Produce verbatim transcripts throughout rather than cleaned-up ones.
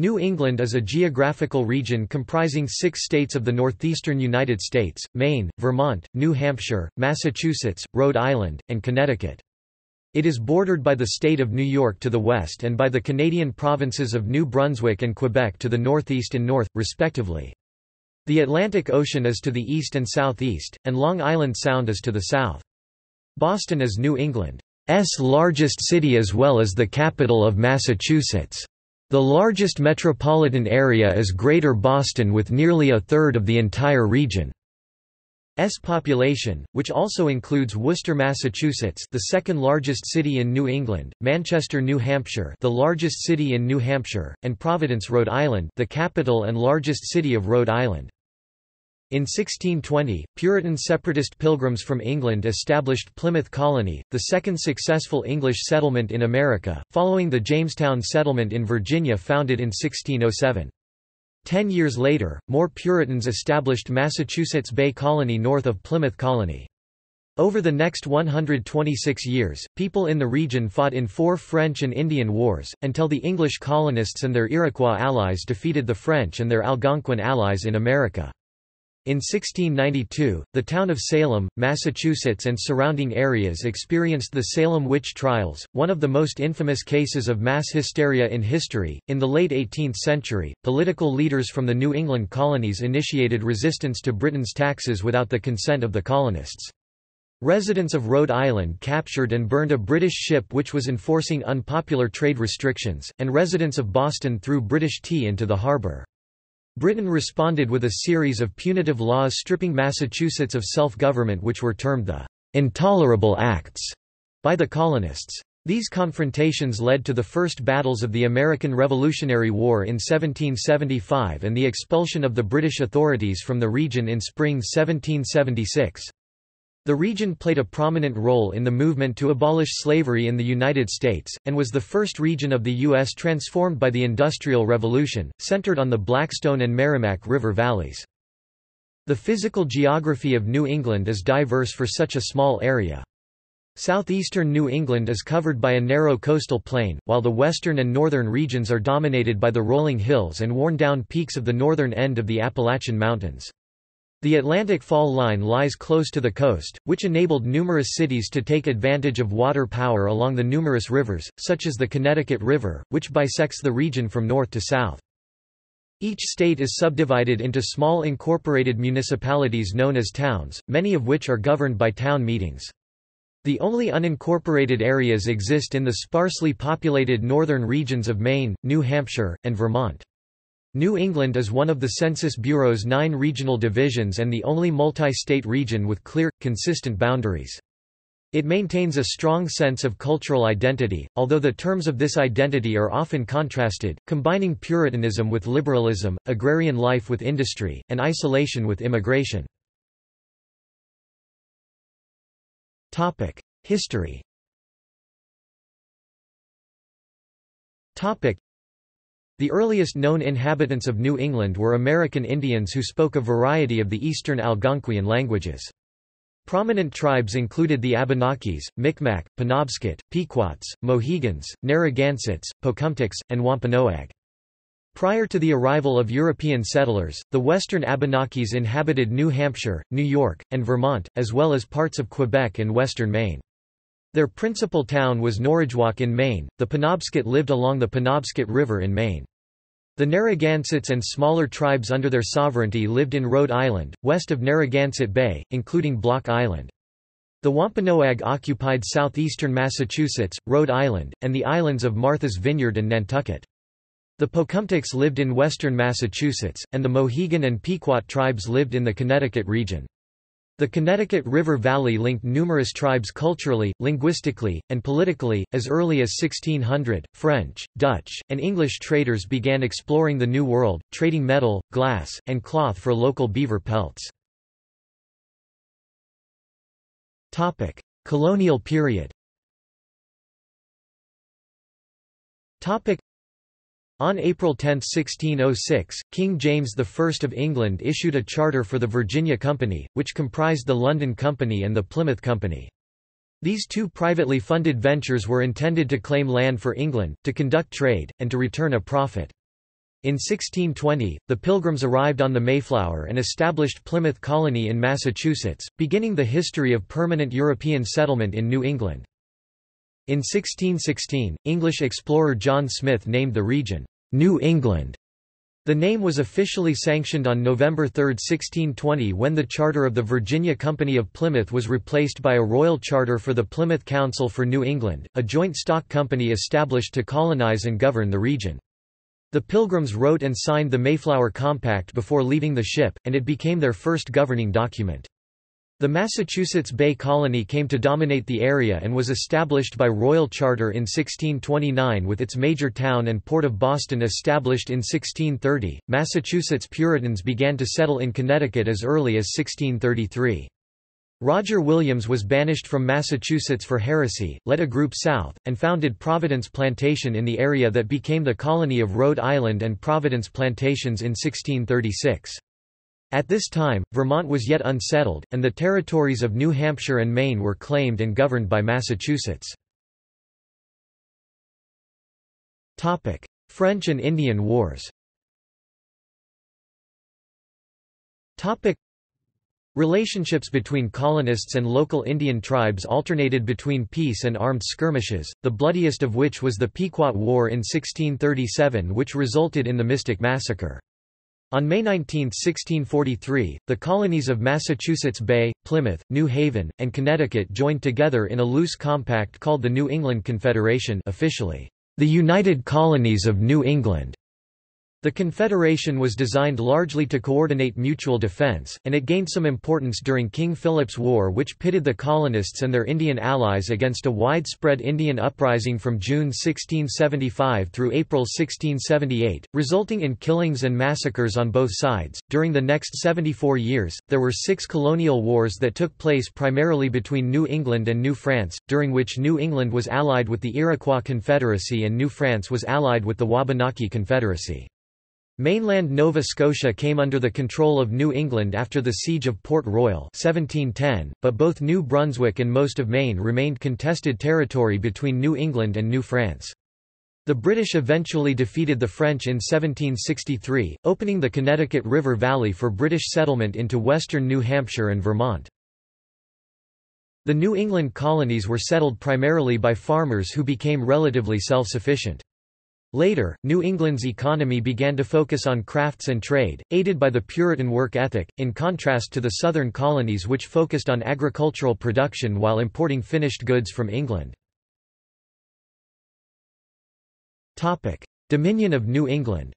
New England is a geographical region comprising six states of the northeastern United States, Maine, Vermont, New Hampshire, Massachusetts, Rhode Island, and Connecticut. It is bordered by the state of New York to the west and by the Canadian provinces of New Brunswick and Quebec to the northeast and north, respectively. The Atlantic Ocean is to the east and southeast, and Long Island Sound is to the south. Boston is New England's largest city as well as the capital of Massachusetts. The largest metropolitan area is Greater Boston with nearly a third of the entire region's population, which also includes Worcester, Massachusetts, the second largest city in New England, Manchester, New Hampshire, the largest city in New Hampshire, and Providence, Rhode Island, the capital and largest city of Rhode Island. In sixteen twenty, Puritan separatist pilgrims from England established Plymouth Colony, the second successful English settlement in America, following the Jamestown settlement in Virginia founded in sixteen oh seven. Ten years later, more Puritans established Massachusetts Bay Colony north of Plymouth Colony. Over the next one hundred twenty-six years, people in the region fought in four French and Indian wars, until the English colonists and their Iroquois allies defeated the French and their Algonquin allies in America. In sixteen ninety-two, the town of Salem, Massachusetts and surrounding areas experienced the Salem witch trials, one of the most infamous cases of mass hysteria in history. In the late eighteenth century, political leaders from the New England colonies initiated resistance to Britain's taxes without the consent of the colonists. Residents of Rhode Island captured and burned a British ship which was enforcing unpopular trade restrictions, and residents of Boston threw British tea into the harbor. Britain responded with a series of punitive laws stripping Massachusetts of self-government, which were termed the "intolerable acts" by the colonists. These confrontations led to the first battles of the American Revolutionary War in seventeen seventy-five and the expulsion of the British authorities from the region in spring seventeen seventy-six. The region played a prominent role in the movement to abolish slavery in the United States, and was the first region of the U S transformed by the Industrial Revolution, centered on the Blackstone and Merrimack River valleys. The physical geography of New England is diverse for such a small area. Southeastern New England is covered by a narrow coastal plain, while the western and northern regions are dominated by the rolling hills and worn-down peaks of the northern end of the Appalachian Mountains. The Atlantic Fall Line lies close to the coast, which enabled numerous cities to take advantage of water power along the numerous rivers, such as the Connecticut River, which bisects the region from north to south. Each state is subdivided into small incorporated municipalities known as towns, many of which are governed by town meetings. The only unincorporated areas exist in the sparsely populated northern regions of Maine, New Hampshire, and Vermont. New England is one of the Census Bureau's nine regional divisions and the only multi-state region with clear, consistent boundaries. It maintains a strong sense of cultural identity, although the terms of this identity are often contrasted, combining Puritanism with liberalism, agrarian life with industry, and isolation with immigration. History. The earliest known inhabitants of New England were American Indians who spoke a variety of the Eastern Algonquian languages. Prominent tribes included the Abenakis, Mi'kmaq, Penobscot, Pequots, Mohegans, Narragansetts, Pocumtucks, and Wampanoag. Prior to the arrival of European settlers, the Western Abenakis inhabited New Hampshire, New York, and Vermont, as well as parts of Quebec and western Maine. Their principal town was Norridgewock in Maine. The Penobscot lived along the Penobscot River in Maine. The Narragansetts and smaller tribes under their sovereignty lived in Rhode Island, west of Narragansett Bay, including Block Island. The Wampanoag occupied southeastern Massachusetts, Rhode Island, and the islands of Martha's Vineyard and Nantucket. The Pocumtucks lived in western Massachusetts, and the Mohegan and Pequot tribes lived in the Connecticut region. The Connecticut River Valley linked numerous tribes culturally, linguistically, and politically. As early as sixteen hundred, French, Dutch, and English traders began exploring the New World, trading metal, glass, and cloth for local beaver pelts. Topic: Colonial period. Topic: On April tenth, sixteen oh six, King James the First of England issued a charter for the Virginia Company, which comprised the London Company and the Plymouth Company. These two privately funded ventures were intended to claim land for England, to conduct trade, and to return a profit. In sixteen twenty, the Pilgrims arrived on the Mayflower and established Plymouth Colony in Massachusetts, beginning the history of permanent European settlement in New England. In sixteen sixteen, English explorer John Smith named the region New England. The name was officially sanctioned on November third, sixteen twenty, when the charter of the Virginia Company of Plymouth was replaced by a royal charter for the Plymouth Council for New England, a joint stock company established to colonize and govern the region. The Pilgrims wrote and signed the Mayflower Compact before leaving the ship, and it became their first governing document. The Massachusetts Bay Colony came to dominate the area and was established by royal charter in sixteen twenty-nine, with its major town and port of Boston established in sixteen thirty. Massachusetts Puritans began to settle in Connecticut as early as sixteen thirty-three. Roger Williams was banished from Massachusetts for heresy, led a group south, and founded Providence Plantation in the area that became the colony of Rhode Island and Providence Plantations in sixteen thirty-six. At this time, Vermont was yet unsettled, and the territories of New Hampshire and Maine were claimed and governed by Massachusetts. Topic: French and Indian Wars. Topic: Relationships between colonists and local Indian tribes alternated between peace and armed skirmishes, the bloodiest of which was the Pequot War in sixteen thirty-seven, which resulted in the Mystic Massacre. On May nineteenth, sixteen forty-three, the colonies of Massachusetts Bay, Plymouth, New Haven, and Connecticut joined together in a loose compact called the New England Confederation, officially, the United Colonies of New England. The Confederation was designed largely to coordinate mutual defense, and it gained some importance during King Philip's War, which pitted the colonists and their Indian allies against a widespread Indian uprising from June sixteen seventy-five through April sixteen seventy-eight, resulting in killings and massacres on both sides. During the next seventy-four years, there were six colonial wars that took place primarily between New England and New France, during which New England was allied with the Iroquois Confederacy and New France was allied with the Wabanaki Confederacy. Mainland Nova Scotia came under the control of New England after the Siege of Port Royal seventeen ten, but both New Brunswick and most of Maine remained contested territory between New England and New France. The British eventually defeated the French in seventeen sixty-three, opening the Connecticut River Valley for British settlement into western New Hampshire and Vermont. The New England colonies were settled primarily by farmers who became relatively self-sufficient. Later, New England's economy began to focus on crafts and trade, aided by the Puritan work ethic, in contrast to the southern colonies which focused on agricultural production while importing finished goods from England. Topic: Dominion of New England.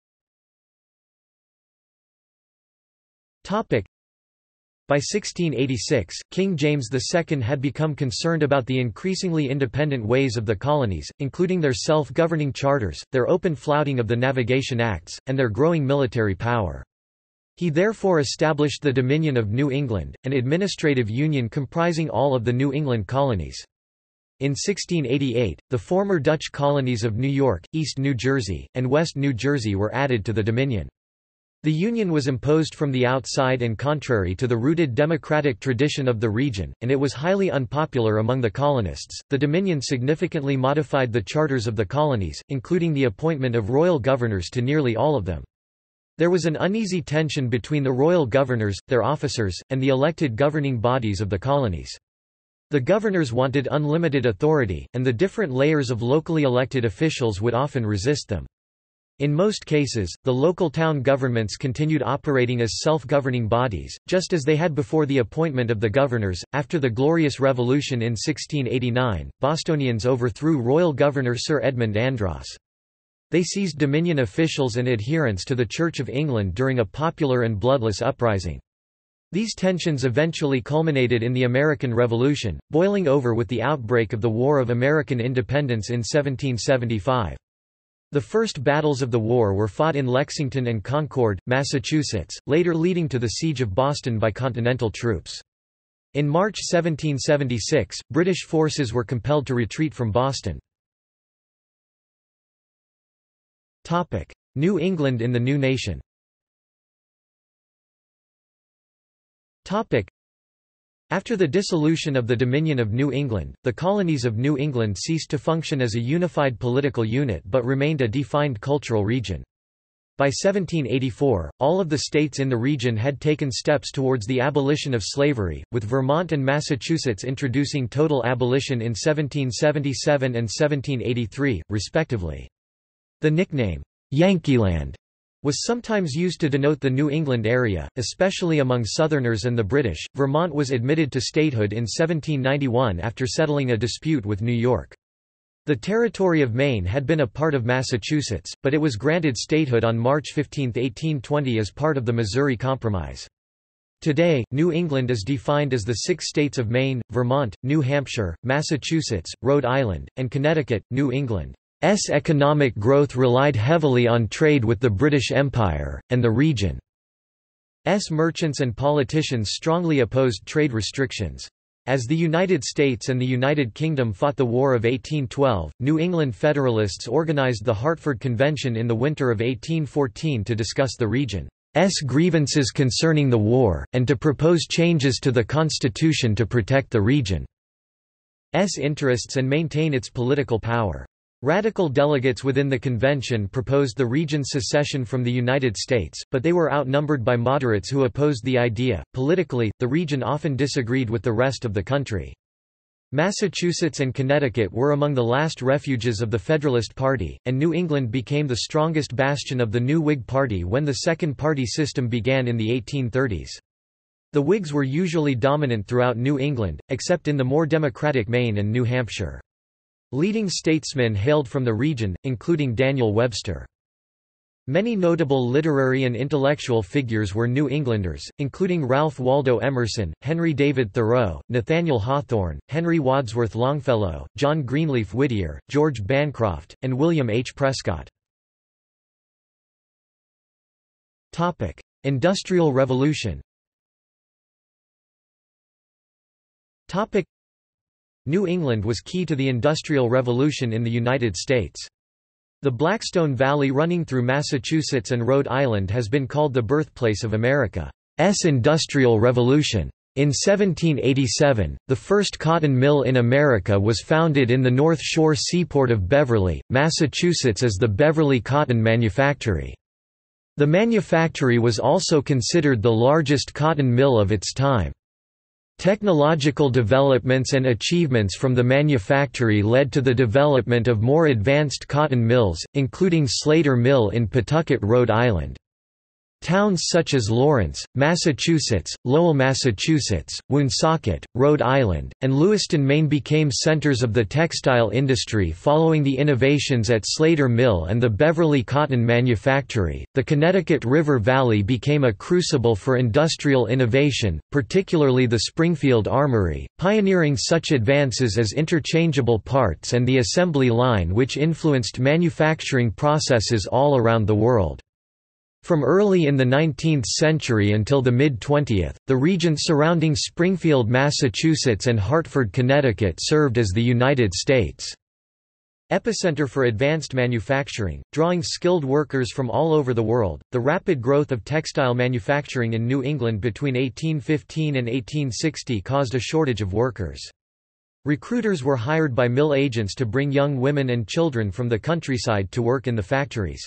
Topic: By sixteen eighty-six, King James the Second had become concerned about the increasingly independent ways of the colonies, including their self-governing charters, their open flouting of the Navigation Acts, and their growing military power. He therefore established the Dominion of New England, an administrative union comprising all of the New England colonies. In sixteen eighty-eight, the former Dutch colonies of New York, East New Jersey, and West New Jersey were added to the Dominion. The union was imposed from the outside and contrary to the rooted democratic tradition of the region, and it was highly unpopular among the colonists. The Dominion significantly modified the charters of the colonies, including the appointment of royal governors to nearly all of them. There was an uneasy tension between the royal governors, their officers, and the elected governing bodies of the colonies. The governors wanted unlimited authority, and the different layers of locally elected officials would often resist them. In most cases, the local town governments continued operating as self-governing bodies, just as they had before the appointment of the governors. After the Glorious Revolution in sixteen eighty-nine, Bostonians overthrew royal governor Sir Edmund Andros. They seized Dominion officials and adherents to the Church of England during a popular and bloodless uprising. These tensions eventually culminated in the American Revolution, boiling over with the outbreak of the War of American Independence in seventeen seventy-five. The first battles of the war were fought in Lexington and Concord, Massachusetts, later leading to the siege of Boston by Continental troops. In March seventeen seventy-six, British forces were compelled to retreat from Boston. Topic: New England in the New Nation. Topic: After the dissolution of the Dominion of New England, the colonies of New England ceased to function as a unified political unit but remained a defined cultural region. By seventeen eighty-four, all of the states in the region had taken steps towards the abolition of slavery, with Vermont and Massachusetts introducing total abolition in seventeen seventy-seven and seventeen eighty-three, respectively. The nickname, Yankeeland, was sometimes used to denote the New England area, especially among Southerners and the British. Vermont was admitted to statehood in seventeen ninety-one after settling a dispute with New York. The territory of Maine had been a part of Massachusetts, but it was granted statehood on March fifteenth, eighteen twenty as part of the Missouri Compromise. Today, New England is defined as the six states of Maine, Vermont, New Hampshire, Massachusetts, Rhode Island, and Connecticut. New England's economic growth relied heavily on trade with the British Empire, and the region's merchants and politicians strongly opposed trade restrictions. As the United States and the United Kingdom fought the War of eighteen twelve, New England Federalists organized the Hartford Convention in the winter of eighteen fourteen to discuss the region's grievances concerning the war, and to propose changes to the Constitution to protect the region's interests and maintain its political power. Radical delegates within the convention proposed the region's secession from the United States, but they were outnumbered by moderates who opposed the idea. Politically, the region often disagreed with the rest of the country. Massachusetts and Connecticut were among the last refuges of the Federalist Party, and New England became the strongest bastion of the new Whig Party when the second party system began in the eighteen thirties. The Whigs were usually dominant throughout New England, except in the more democratic Maine and New Hampshire. Leading statesmen hailed from the region, including Daniel Webster. Many notable literary and intellectual figures were New Englanders, including Ralph Waldo Emerson, Henry David Thoreau, Nathaniel Hawthorne, Henry Wadsworth Longfellow, John Greenleaf Whittier, George Bancroft, and William H. Prescott. Topic: Industrial Revolution. Topic: New England was key to the Industrial Revolution in the United States. The Blackstone Valley running through Massachusetts and Rhode Island has been called the birthplace of America's Industrial Revolution. In seventeen eighty-seven, the first cotton mill in America was founded in the North Shore seaport of Beverly, Massachusetts as the Beverly Cotton Manufactory. The manufactory was also considered the largest cotton mill of its time. Technological developments and achievements from the manufactory led to the development of more advanced cotton mills, including Slater Mill in Pawtucket, Rhode Island. Towns such as Lawrence, Massachusetts, Lowell, Massachusetts, Woonsocket, Rhode Island, and Lewiston, Maine became centers of the textile industry following the innovations at Slater Mill and the Beverly Cotton Manufactory. The Connecticut River Valley became a crucible for industrial innovation, particularly the Springfield Armory, pioneering such advances as interchangeable parts and the assembly line, which influenced manufacturing processes all around the world. From early in the nineteenth century until the mid-twentieth, the region surrounding Springfield, Massachusetts and Hartford, Connecticut served as the United States' epicenter for advanced manufacturing, drawing skilled workers from all over the world. The rapid growth of textile manufacturing in New England between eighteen fifteen and eighteen sixty caused a shortage of workers. Recruiters were hired by mill agents to bring young women and children from the countryside to work in the factories.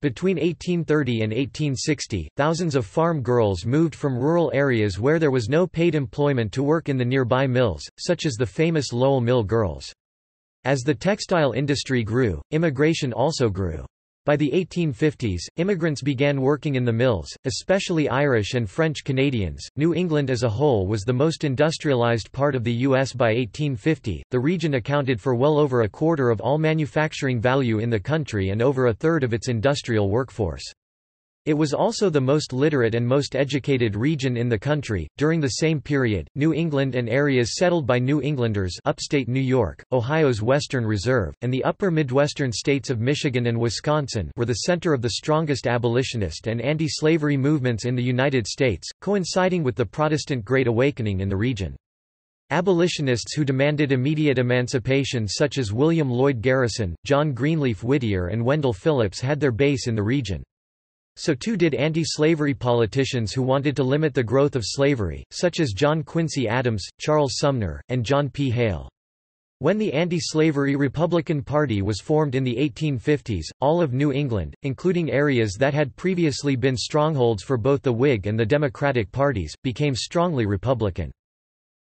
Between eighteen thirty and eighteen sixty, thousands of farm girls moved from rural areas where there was no paid employment to work in the nearby mills, such as the famous Lowell Mill Girls. As the textile industry grew, immigration also grew. By the eighteen fifties, immigrants began working in the mills, especially Irish and French Canadians. New England as a whole was the most industrialized part of the U S by eighteen fifty. The region accounted for well over a quarter of all manufacturing value in the country and over a third of its industrial workforce. It was also the most literate and most educated region in the country. During the same period, New England and areas settled by New Englanders, upstate New York, Ohio's Western Reserve, and the upper Midwestern states of Michigan and Wisconsin were the center of the strongest abolitionist and anti-slavery movements in the United States, coinciding with the Protestant Great Awakening in the region. Abolitionists who demanded immediate emancipation, such as William Lloyd Garrison, John Greenleaf Whittier, and Wendell Phillips, had their base in the region. So too did anti-slavery politicians who wanted to limit the growth of slavery, such as John Quincy Adams, Charles Sumner, and John P. Hale. When the anti-slavery Republican Party was formed in the eighteen fifties, all of New England, including areas that had previously been strongholds for both the Whig and the Democratic parties, became strongly Republican.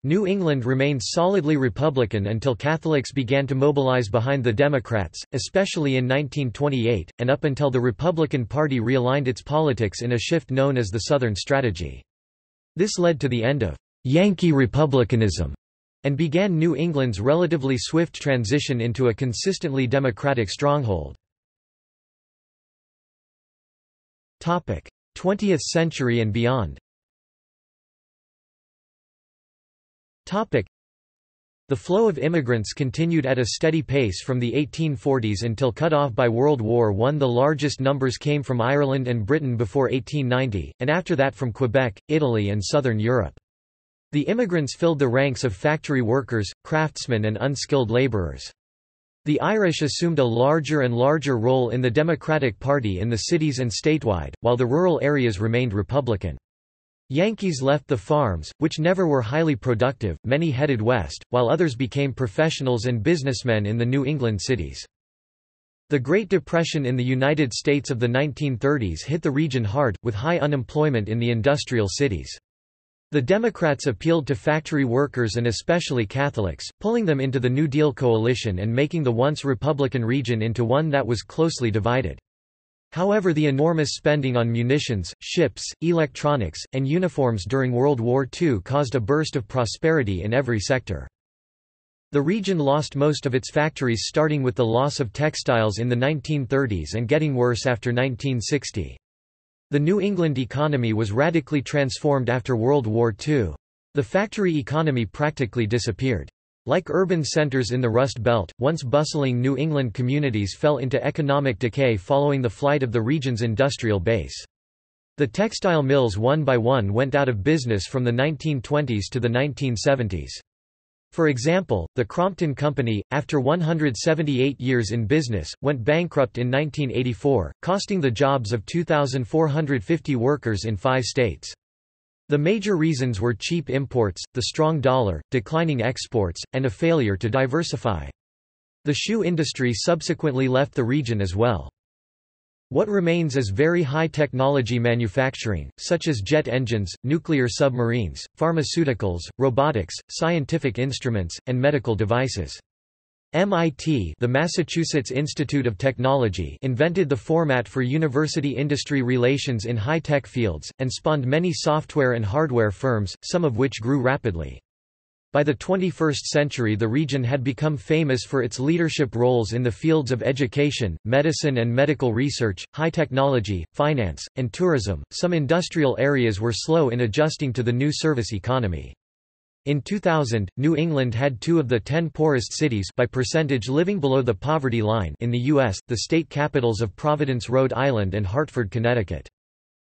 New England remained solidly Republican until Catholics began to mobilize behind the Democrats, especially in nineteen twenty-eight, and up until the Republican Party realigned its politics in a shift known as the Southern Strategy. This led to the end of Yankee Republicanism and began New England's relatively swift transition into a consistently Democratic stronghold. twentieth century and beyond. The flow of immigrants continued at a steady pace from the eighteen forties until cut off by World War One. The largest numbers came from Ireland and Britain before eighteen ninety, and after that from Quebec, Italy and southern Europe. The immigrants filled the ranks of factory workers, craftsmen and unskilled laborers. The Irish assumed a larger and larger role in the Democratic Party in the cities and statewide, while the rural areas remained Republican. Yankees left the farms, which never were highly productive, many headed west, while others became professionals and businessmen in the New England cities. The Great Depression in the United States of the nineteen thirties hit the region hard, with high unemployment in the industrial cities. The Democrats appealed to factory workers and especially Catholics, pulling them into the New Deal coalition and making the once Republican region into one that was closely divided. However, the enormous spending on munitions, ships, electronics, and uniforms during World War Two caused a burst of prosperity in every sector. The region lost most of its factories, starting with the loss of textiles in the nineteen thirties and getting worse after nineteen sixty. The New England economy was radically transformed after World War Two. The factory economy practically disappeared. Like urban centers in the Rust Belt, once bustling New England communities fell into economic decay following the flight of the region's industrial base. The textile mills one by one went out of business from the nineteen twenties to the nineteen seventies. For example, the Crompton Company, after one hundred seventy-eight years in business, went bankrupt in nineteen eighty-four, costing the jobs of two thousand four hundred fifty workers in five states. The major reasons were cheap imports, the strong dollar, declining exports, and a failure to diversify. The shoe industry subsequently left the region as well. What remains is very high technology manufacturing, such as jet engines, nuclear submarines, pharmaceuticals, robotics, scientific instruments, and medical devices. M I T, the Massachusetts Institute of Technology, invented the format for university-industry relations in high-tech fields, and spawned many software and hardware firms, some of which grew rapidly. By the twenty-first century, the region had become famous for its leadership roles in the fields of education, medicine and medical research, high technology, finance, and tourism. Some industrial areas were slow in adjusting to the new service economy. In two thousand, New England had two of the ten poorest cities by percentage living below the poverty line in the U S, the state capitals of Providence, Rhode Island and Hartford, Connecticut.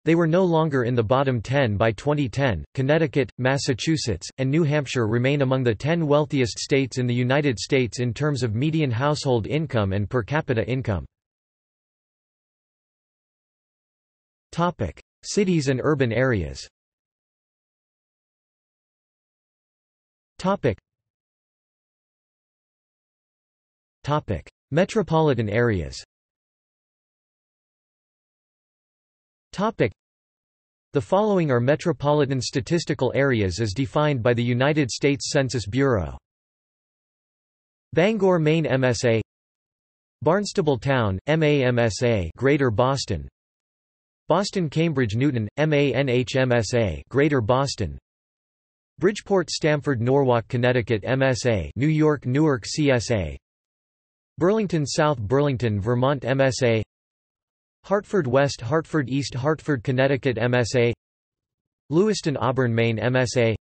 They were no longer in the bottom ten by twenty ten. Connecticut, Massachusetts, and New Hampshire remain among the ten wealthiest states in the United States in terms of median household income and per capita income. Topic: Cities and urban areas. Topic. Topic: Metropolitan areas. Topic. The following are metropolitan statistical areas as defined by the United States Census Bureau. Bangor, Maine M S A. Barnstable Town, M A M S A, Greater Boston. Boston Cambridge Newton, M A N H M S A, Greater Boston. Bridgeport Stamford Norwalk Connecticut M S A, New York Newark C S A. Burlington South Burlington Vermont M S A. Hartford West Hartford East Hartford Connecticut M S A. Lewiston Auburn Maine M S A.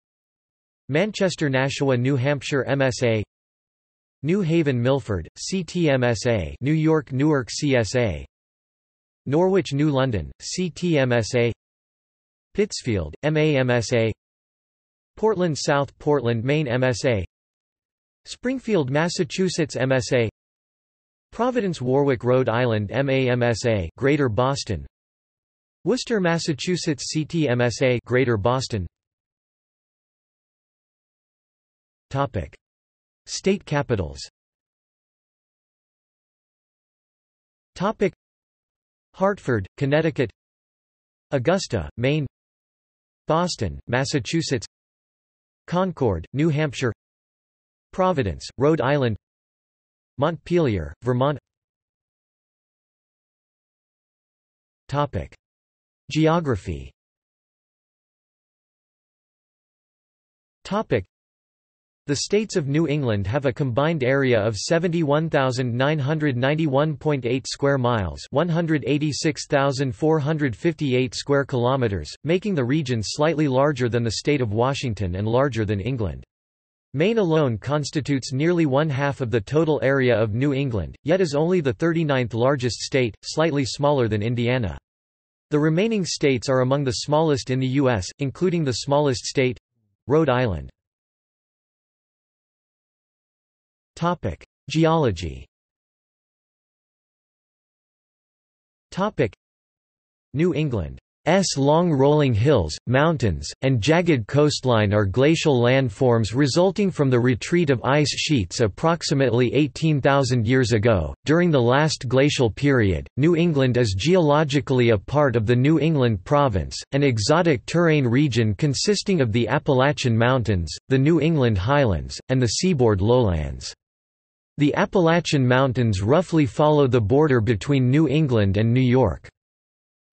Manchester Nashua New Hampshire M S A. New Haven Milford, C T M S A, New York Newark C S A. Norwich New London, C T M S A. Pittsfield, M A M S A. Portland South Portland Maine M S A. Springfield Massachusetts M S A. Providence Warwick Rhode Island M A M S A, Greater Boston. Worcester Massachusetts C T M S A, Greater Boston. Topic: State capitals. Topic: Hartford, Connecticut; Augusta, Maine; Boston, Massachusetts; Concord, New Hampshire; Providence, Rhode Island; Montpelier, Vermont. Topic: Geography. Topic: The states of New England have a combined area of seventy-one thousand nine hundred ninety-one point eight square miles, one hundred eighty-six thousand four hundred fifty-eight square kilometers, making the region slightly larger than the state of Washington and larger than England. Maine alone constitutes nearly one-half of the total area of New England, yet is only the thirty-ninth largest state, slightly smaller than Indiana. The remaining states are among the smallest in the U S, including the smallest state, Rhode Island. Topic: Geology. Topic: New England's long rolling hills, mountains, and jagged coastline are glacial landforms resulting from the retreat of ice sheets approximately eighteen thousand years ago. During the last glacial period, New England is geologically a part of the New England Province, an exotic terrain region consisting of the Appalachian Mountains, the New England Highlands, and the seaboard lowlands. The Appalachian Mountains roughly follow the border between New England and New York.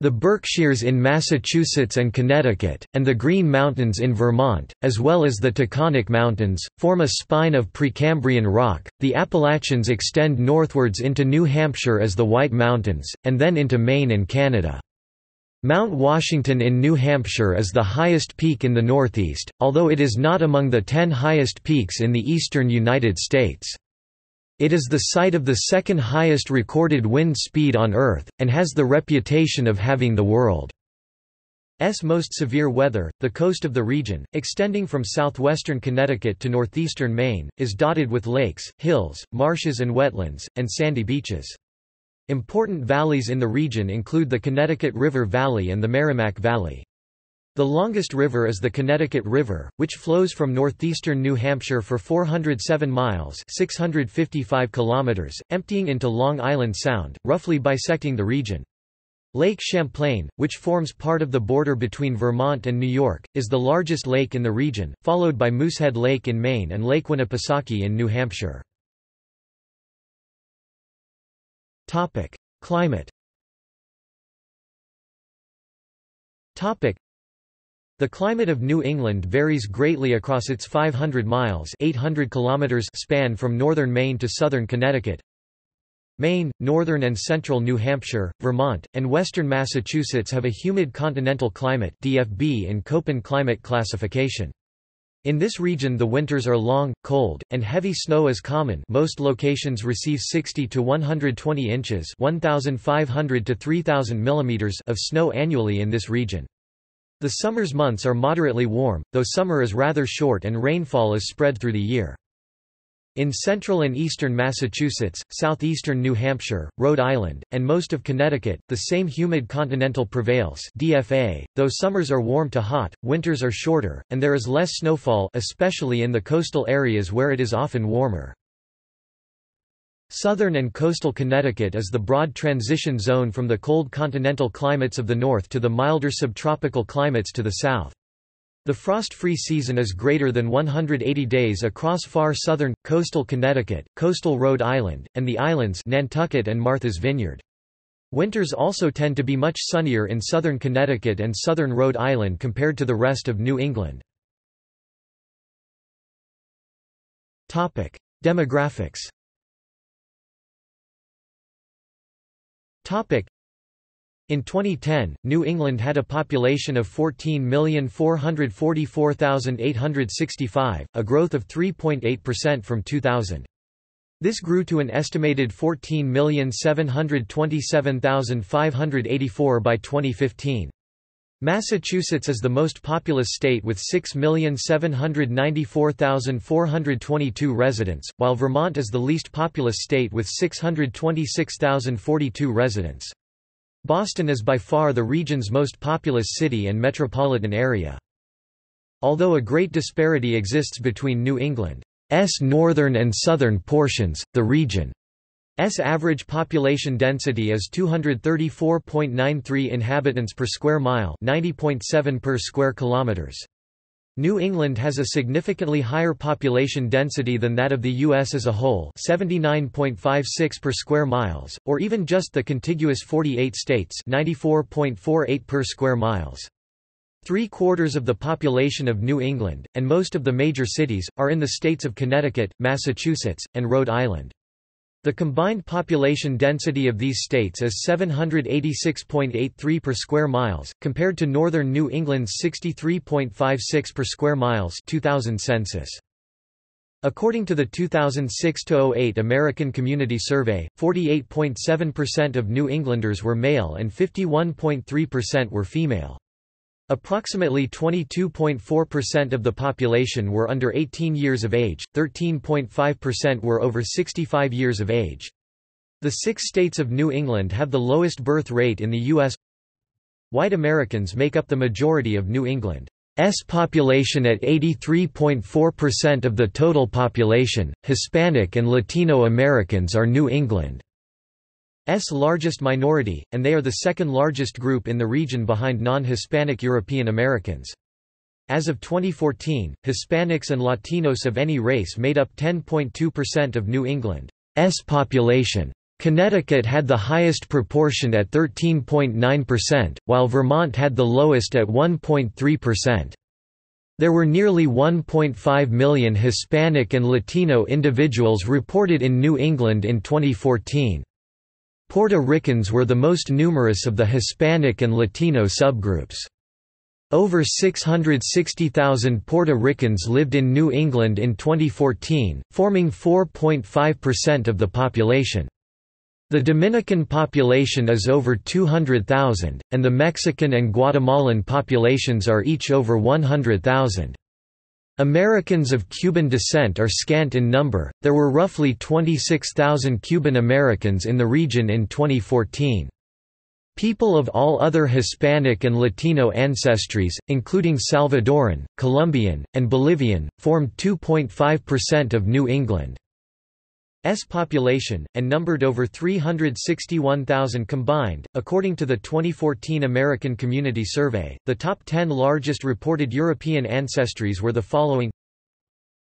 The Berkshires in Massachusetts and Connecticut, and the Green Mountains in Vermont, as well as the Taconic Mountains, form a spine of Precambrian rock. The Appalachians extend northwards into New Hampshire as the White Mountains, and then into Maine and Canada. Mount Washington in New Hampshire is the highest peak in the Northeast, although it is not among the ten highest peaks in the eastern United States. It is the site of the second highest recorded wind speed on Earth, and has the reputation of having the world's most severe weather. The coast of the region, extending from southwestern Connecticut to northeastern Maine, is dotted with lakes, hills, marshes and wetlands, and sandy beaches. Important valleys in the region include the Connecticut River Valley and the Merrimack Valley. The longest river is the Connecticut River, which flows from northeastern New Hampshire for four hundred seven miles (six hundred fifty-five kilometers), emptying into Long Island Sound, roughly bisecting the region. Lake Champlain, which forms part of the border between Vermont and New York, is the largest lake in the region, followed by Moosehead Lake in Maine and Lake Winnipesaukee in New Hampshire. Topic: Climate. Topic: The climate of New England varies greatly across its five hundred miles (eight hundred kilometers) span from northern Maine to southern Connecticut. Maine, northern and central New Hampshire, Vermont, and western Massachusetts have a humid continental climate D F B in Köppen climate classification. In this region the winters are long, cold, and heavy snow is common. Most locations receive sixty to one hundred twenty inches (fifteen hundred to three thousand millimeters) of snow annually in this region. The summer's months are moderately warm, though summer is rather short and rainfall is spread through the year. In central and eastern Massachusetts, southeastern New Hampshire, Rhode Island, and most of Connecticut, the same humid continental prevails D F A, though summers are warm to hot, winters are shorter, and there is less snowfall, especially in the coastal areas where it is often warmer. Southern and coastal Connecticut is the broad transition zone from the cold continental climates of the north to the milder subtropical climates to the south. The frost-free season is greater than one hundred eighty days across far southern, coastal Connecticut, coastal Rhode Island, and the islands Nantucket and Martha's Vineyard. Winters also tend to be much sunnier in southern Connecticut and southern Rhode Island compared to the rest of New England. Topic: Demographics. In twenty ten, New England had a population of fourteen million four hundred forty-four thousand eight hundred sixty-five, a growth of three point eight percent from two thousand. This grew to an estimated fourteen million seven hundred twenty-seven thousand five hundred eighty-four by twenty fifteen. Massachusetts is the most populous state with six million seven hundred ninety-four thousand four hundred twenty-two residents, while Vermont is the least populous state with six hundred twenty-six thousand forty-two residents. Boston is by far the region's most populous city and metropolitan area. Although a great disparity exists between New England's northern and southern portions, the region's average population density is two hundred thirty-four point nine three inhabitants per square mile, ninety point seven per square kilometers. New England has a significantly higher population density than that of the U S as a whole, seventy-nine point five six per square miles, or even just the contiguous forty-eight states, ninety-four point four eight per square miles. Three-quarters of the population of New England, and most of the major cities, are in the states of Connecticut, Massachusetts, and Rhode Island. The combined population density of these states is seven hundred eighty-six point eight three per square miles, compared to northern New England's sixty-three point five six per square miles two thousand census. According to the two thousand six to oh eight American Community Survey, forty-eight point seven percent of New Englanders were male and fifty-one point three percent were female. Approximately twenty-two point four percent of the population were under eighteen years of age, thirteen point five percent were over sixty-five years of age. The six states of New England have the lowest birth rate in the U S White Americans make up the majority of New England's population at eighty-three point four percent of the total population. Hispanic and Latino Americans are New England's largest minority, and they are the second largest group in the region behind non-Hispanic European Americans. As of twenty fourteen, Hispanics and Latinos of any race made up ten point two percent of New England's population. Connecticut had the highest proportion at thirteen point nine percent, while Vermont had the lowest at one point three percent. There were nearly one point five million Hispanic and Latino individuals reported in New England in twenty fourteen. Puerto Ricans were the most numerous of the Hispanic and Latino subgroups. Over six hundred sixty thousand Puerto Ricans lived in New England in twenty fourteen, forming four point five percent of the population. The Dominican population is over two hundred thousand, and the Mexican and Guatemalan populations are each over one hundred thousand. Americans of Cuban descent are scant in number. There were roughly twenty-six thousand Cuban Americans in the region in twenty fourteen. People of all other Hispanic and Latino ancestries, including Salvadoran, Colombian, and Bolivian, formed two point five percent of New England's population, and numbered over three hundred sixty-one thousand combined. According to the twenty fourteen American Community Survey, the top ten largest reported European ancestries were the following: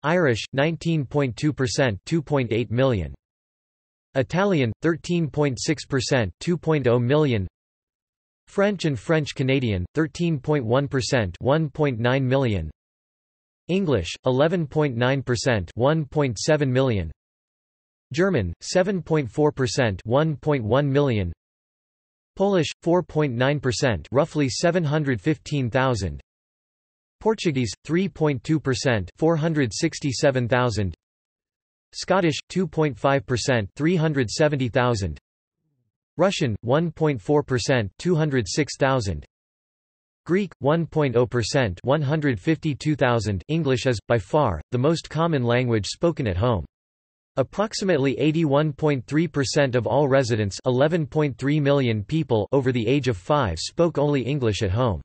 Irish, nineteen point two percent, two point eight million; Italian, thirteen point six percent, two point zero million; French and French Canadian, thirteen point one percent, one point nine million; English, eleven point nine percent, one point seven million; German, seven point four percent, one point one million; Polish, four point nine percent, roughly seven hundred fifteen thousand; Portuguese, three point two percent, four hundred sixty-seven thousand; Scottish, two point five percent, three hundred seventy thousand; Russian, one point four percent, two hundred six thousand; Greek, one point zero percent, one hundred fifty-two thousand. English is, by far, the most common language spoken at home. Approximately eighty-one point three percent of all residents, eleven point three million people over the age of five, spoke only English at home.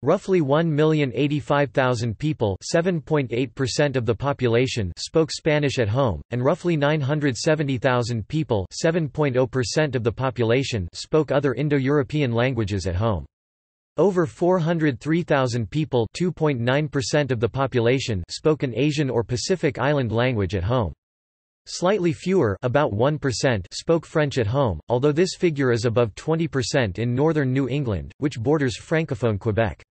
Roughly one million eighty-five thousand people, seven point eight percent of the population, spoke Spanish at home, and roughly nine hundred seventy thousand people, seven point zero percent of the population, spoke other Indo-European languages at home. Over four hundred three thousand people, two point nine percent of the population, spoke an Asian or Pacific Island language at home. Slightly fewer, about one percent, spoke French at home, although this figure is above twenty percent in northern New England, which borders Francophone Quebec.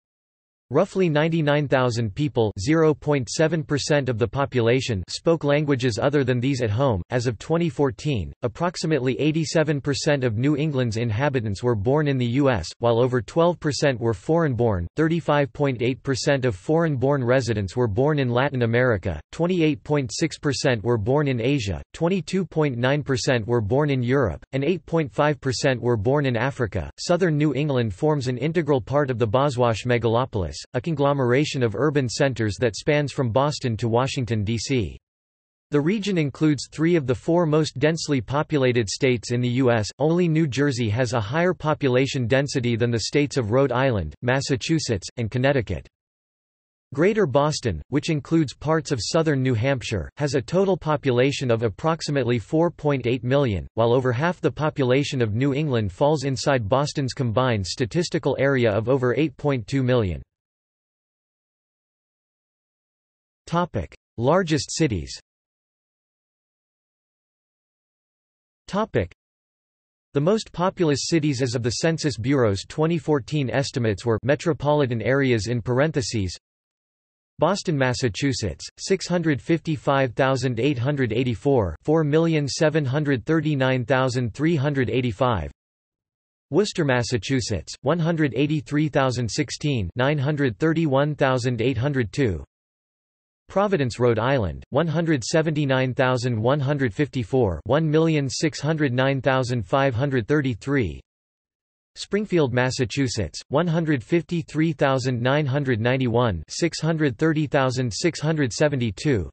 Roughly ninety-nine thousand people, zero point seven percent of the population, spoke languages other than these at home. As of twenty fourteen, approximately eighty-seven percent of New England's inhabitants were born in the U S, while over twelve percent were foreign-born. thirty-five point eight percent of foreign-born residents were born in Latin America, twenty-eight point six percent were born in Asia, twenty-two point nine percent were born in Europe, and eight point five percent were born in Africa. Southern New England forms an integral part of the Boswash megalopolis, a conglomeration of urban centers that spans from Boston to Washington, D C The region includes three of the four most densely populated states in the U S. Only New Jersey has a higher population density than the states of Rhode Island, Massachusetts, and Connecticut. Greater Boston, which includes parts of southern New Hampshire, has a total population of approximately four point eight million, while over half the population of New England falls inside Boston's combined statistical area of over eight point two million. Topic: Largest cities. Topic: The most populous cities as of the Census Bureau's twenty fourteen estimates were metropolitan areas in parentheses. Boston, Massachusetts, six hundred fifty-five thousand eight hundred eighty-four, four million seven hundred thirty-nine thousand three hundred eighty-five. Worcester, Massachusetts, one hundred eighty-three thousand sixteen, nine hundred thirty-one thousand eight hundred two. Providence, Rhode Island, one hundred seventy-nine thousand one hundred fifty-four, one million six hundred nine thousand five hundred thirty-three. Springfield, Massachusetts, one hundred fifty-three thousand nine hundred ninety-one, six hundred thirty thousand six hundred seventy-two.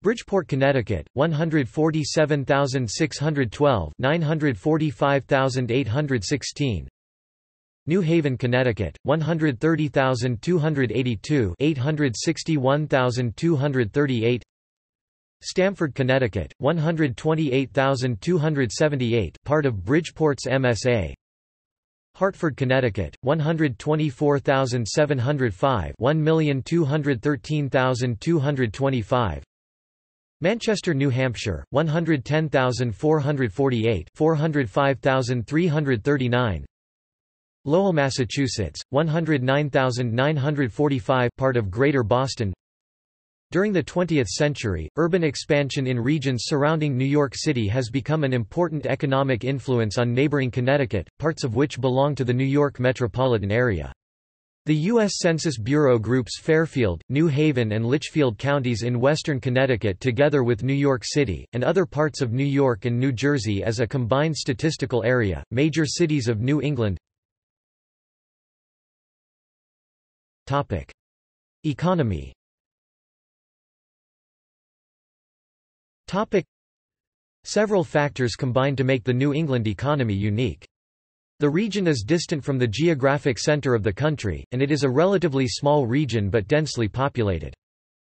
Bridgeport, Connecticut, one hundred forty-seven thousand six hundred twelve, nine hundred forty-five thousand eight hundred sixteen. New Haven, Connecticut, one hundred thirty thousand two hundred eighty-two, eight hundred sixty-one thousand two hundred thirty-eight. Stamford, Connecticut, one hundred twenty-eight thousand two hundred seventy-eight, part of Bridgeport's M S A. Hartford, Connecticut, one hundred twenty-four thousand seven hundred five, one million two hundred thirteen thousand two hundred twenty-five. Manchester, New Hampshire, one hundred ten thousand four hundred forty-eight, four hundred five thousand three hundred thirty-nine. Lowell, Massachusetts, one hundred nine thousand nine hundred forty-five, part of Greater Boston. During the twentieth century, urban expansion in regions surrounding New York City has become an important economic influence on neighboring Connecticut, parts of which belong to the New York metropolitan area. The U S Census Bureau groups Fairfield, New Haven and Litchfield counties in western Connecticut together with New York City, and other parts of New York and New Jersey as a combined statistical area. Major cities of New England. Topic: Economy. Topic. Several factors combine to make the New England economy unique. The region is distant from the geographic center of the country, and it is a relatively small region but densely populated.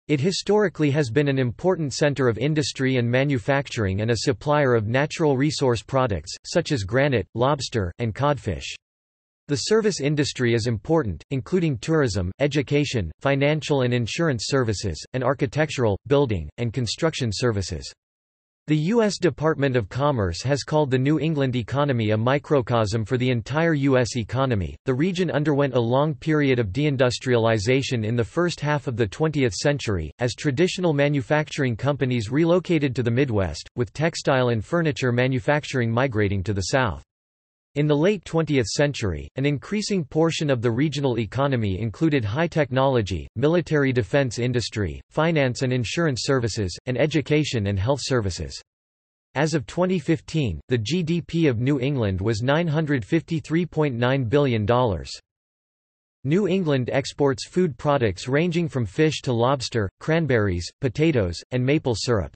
It historically has been an important center of industry and manufacturing and a supplier of natural resource products, such as granite, lobster, and codfish. The service industry is important, including tourism, education, financial and insurance services, and architectural, building, and construction services. The U S Department of Commerce has called the New England economy a microcosm for the entire U S economy. The region underwent a long period of deindustrialization in the first half of the twentieth century, as traditional manufacturing companies relocated to the Midwest, with textile and furniture manufacturing migrating to the South. In the late twentieth century, an increasing portion of the regional economy included high technology, military defense industry, finance and insurance services, and education and health services. As of twenty fifteen, the G D P of New England was nine hundred fifty-three point nine billion dollars. New England exports food products ranging from fish to lobster, cranberries, potatoes, and maple syrup.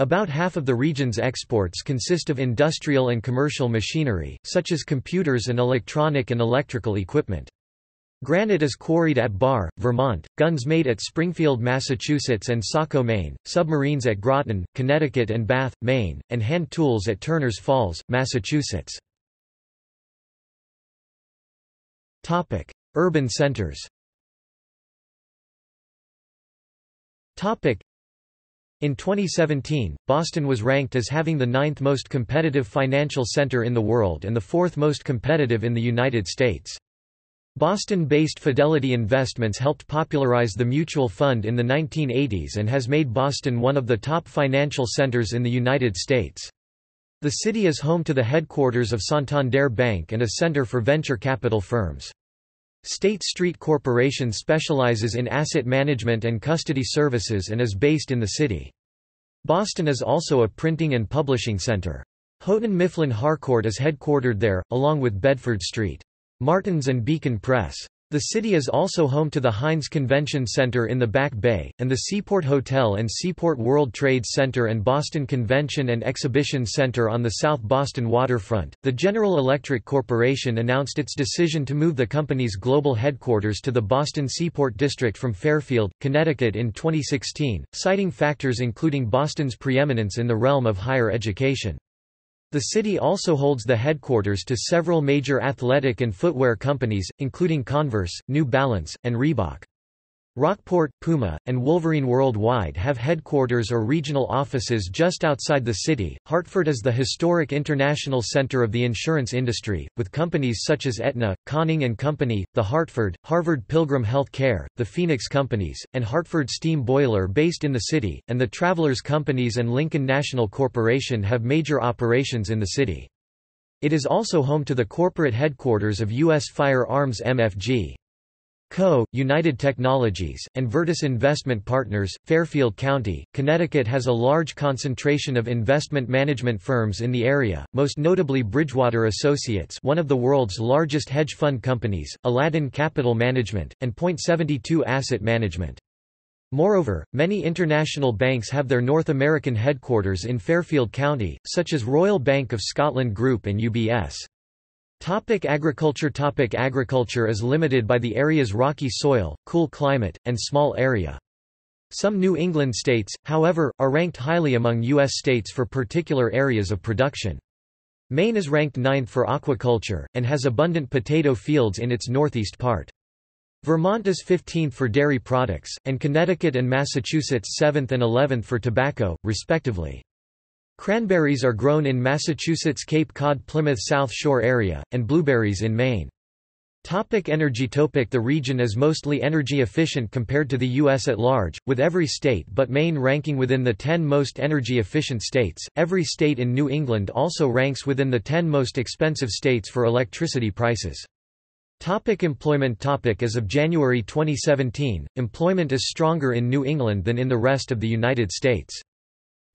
About half of the region's exports consist of industrial and commercial machinery, such as computers and electronic and electrical equipment. Granite is quarried at Barre, Vermont, guns made at Springfield, Massachusetts and Saco, Maine, submarines at Groton, Connecticut and Bath, Maine, and hand tools at Turner's Falls, Massachusetts. Topic: Urban centers. Topic: In twenty seventeen, Boston was ranked as having the ninth most competitive financial center in the world and the fourth most competitive in the United States. Boston-based Fidelity Investments helped popularize the mutual fund in the nineteen eighties and has made Boston one of the top financial centers in the United States. The city is home to the headquarters of Santander Bank and a center for venture capital firms. State Street Corporation specializes in asset management and custody services and is based in the city. Boston is also a printing and publishing center. Houghton Mifflin Harcourt is headquartered there, along with Bedford Street. Martins and Beacon Press. The city is also home to the Heinz Convention Center in the Back Bay, and the Seaport Hotel and Seaport World Trade Center and Boston Convention and Exhibition Center on the South Boston waterfront. The General Electric Corporation announced its decision to move the company's global headquarters to the Boston Seaport District from Fairfield, Connecticut in twenty sixteen, citing factors including Boston's preeminence in the realm of higher education. The city also holds the headquarters to several major athletic and footwear companies, including Converse, New Balance, and Reebok. Rockport, Puma, and Wolverine Worldwide have headquarters or regional offices just outside the city. Hartford is the historic international center of the insurance industry, with companies such as Aetna, Conning and Company, The Hartford, Harvard Pilgrim Health Care, the Phoenix Companies, and Hartford Steam Boiler based in the city, and the Travelers Companies and Lincoln National Corporation have major operations in the city. It is also home to the corporate headquarters of U S Firearms M F G Co., United Technologies, and Virtus Investment Partners. Fairfield County, Connecticut has a large concentration of investment management firms in the area, most notably Bridgewater Associates, one of the world's largest hedge fund companies, Aladdin Capital Management, and Point seventy-two Asset Management. Moreover, many international banks have their North American headquarters in Fairfield County, such as Royal Bank of Scotland Group and U B S. Topic agriculture. Topic agriculture is limited by the area's rocky soil, cool climate, and small area. Some New England states, however, are ranked highly among U S states for particular areas of production. Maine is ranked ninth for aquaculture, and has abundant potato fields in its northeast part. Vermont is fifteenth for dairy products, and Connecticut and Massachusetts seventh and eleventh for tobacco, respectively. Cranberries are grown in Massachusetts' Cape Cod Plymouth South Shore area, and blueberries in Maine. Topic energy. Topic the region is mostly energy efficient compared to the U S at large, with every state but Maine ranking within the ten most energy efficient states. Every state in New England also ranks within the ten most expensive states for electricity prices. Topic employment. Topic as of January twenty seventeen, employment is stronger in New England than in the rest of the United States.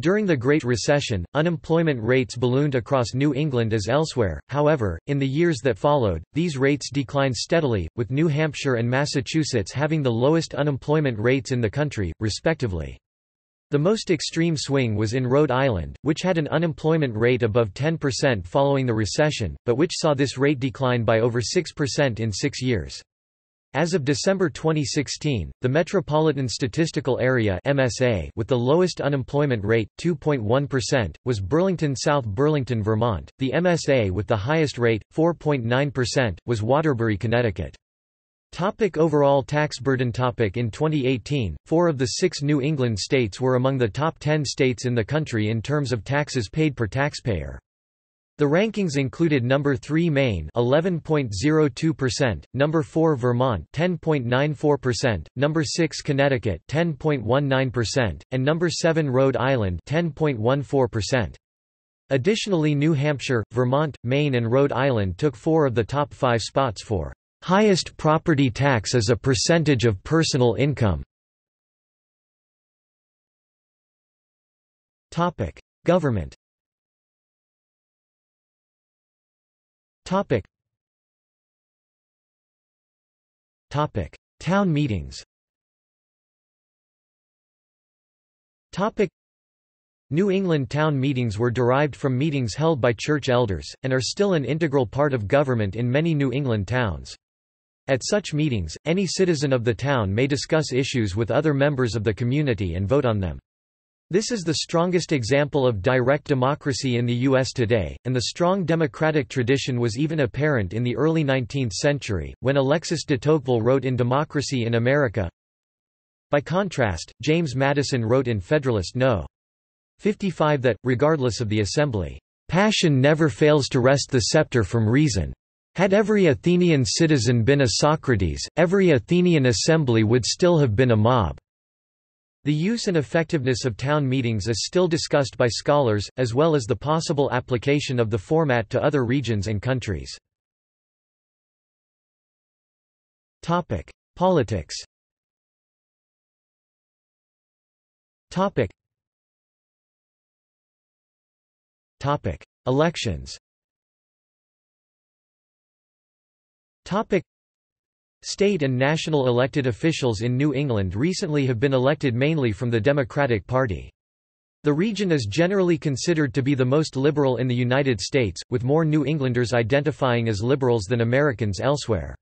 During the Great Recession, unemployment rates ballooned across New England as elsewhere. However, in the years that followed, these rates declined steadily, with New Hampshire and Massachusetts having the lowest unemployment rates in the country, respectively. The most extreme swing was in Rhode Island, which had an unemployment rate above ten percent following the recession, but which saw this rate decline by over six percent in six years. As of December twenty sixteen, the Metropolitan Statistical Area (M S A) with the lowest unemployment rate, two point one percent, was Burlington, South Burlington, Vermont. The M S A with the highest rate, four point nine percent, was Waterbury, Connecticut. Topic overall tax burden. Topic in twenty eighteen, four of the six New England states were among the top ten states in the country in terms of taxes paid per taxpayer. The rankings included number three Maine eleven point zero two percent, number four Vermont ten point nine four percent, number six Connecticut ten point one nine percent, and number seven Rhode Island ten point one four percent. Additionally, New Hampshire, Vermont, Maine and Rhode Island took four of the top five spots for highest property tax as a percentage of personal income. Topic: Government. Topic. Topic. Town meetings. Topic. New England town meetings were derived from meetings held by church elders, and are still an integral part of government in many New England towns. At such meetings, any citizen of the town may discuss issues with other members of the community and vote on them. This is the strongest example of direct democracy in the U S today, and the strong democratic tradition was even apparent in the early nineteenth century, when Alexis de Tocqueville wrote in Democracy in America. By contrast, James Madison wrote in Federalist number fifty-five that, regardless of the assembly, "Passion never fails to wrest the scepter from reason. Had every Athenian citizen been a Socrates, every Athenian assembly would still have been a mob." The use and effectiveness of town meetings is still discussed by scholars, as well as the possible application of the format to other regions and countries. Topic: Politics. Topic. Topic: Elections. Topic. State and national elected officials in New England recently have been elected mainly from the Democratic Party. The region is generally considered to be the most liberal in the United States, with more New Englanders identifying as liberals than Americans elsewhere.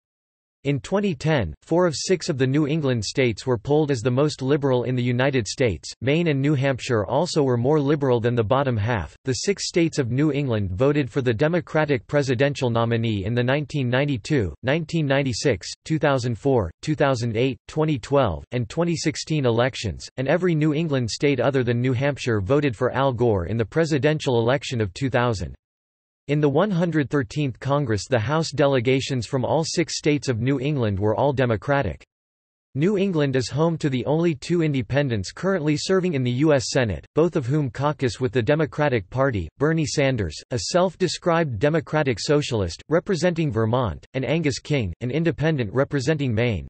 In twenty ten, four of six of the New England states were polled as the most liberal in the United States. Maine and New Hampshire also were more liberal than the bottom half. The six states of New England voted for the Democratic presidential nominee in the nineteen ninety-two, nineteen ninety-six, two thousand four, two thousand eight, twenty twelve, and twenty sixteen elections, and every New England state other than New Hampshire voted for Al Gore in the presidential election of two thousand. In the one hundred thirteenth Congress, the House delegations from all six states of New England were all Democratic. New England is home to the only two independents currently serving in the U S Senate, both of whom caucus with the Democratic Party, Bernie Sanders, a self-described Democratic Socialist, representing Vermont, and Angus King, an independent representing Maine.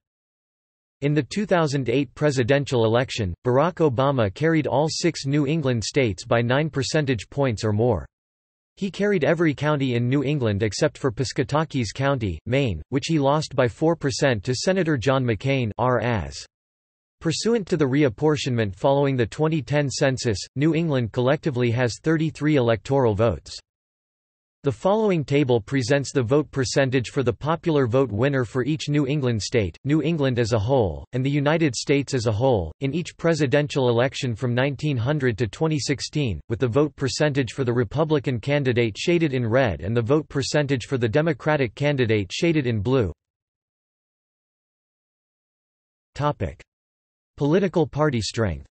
In the two thousand eight presidential election, Barack Obama carried all six New England states by nine percentage points or more. He carried every county in New England except for Piscataquis County, Maine, which he lost by four percent to Senator John McCain R as Pursuant to the reapportionment following the twenty ten census, New England collectively has thirty-three electoral votes. The following table presents the vote percentage for the popular vote winner for each New England state, New England as a whole, and the United States as a whole, in each presidential election from nineteen hundred to twenty sixteen, with the vote percentage for the Republican candidate shaded in red and the vote percentage for the Democratic candidate shaded in blue. Topic: Political party strength.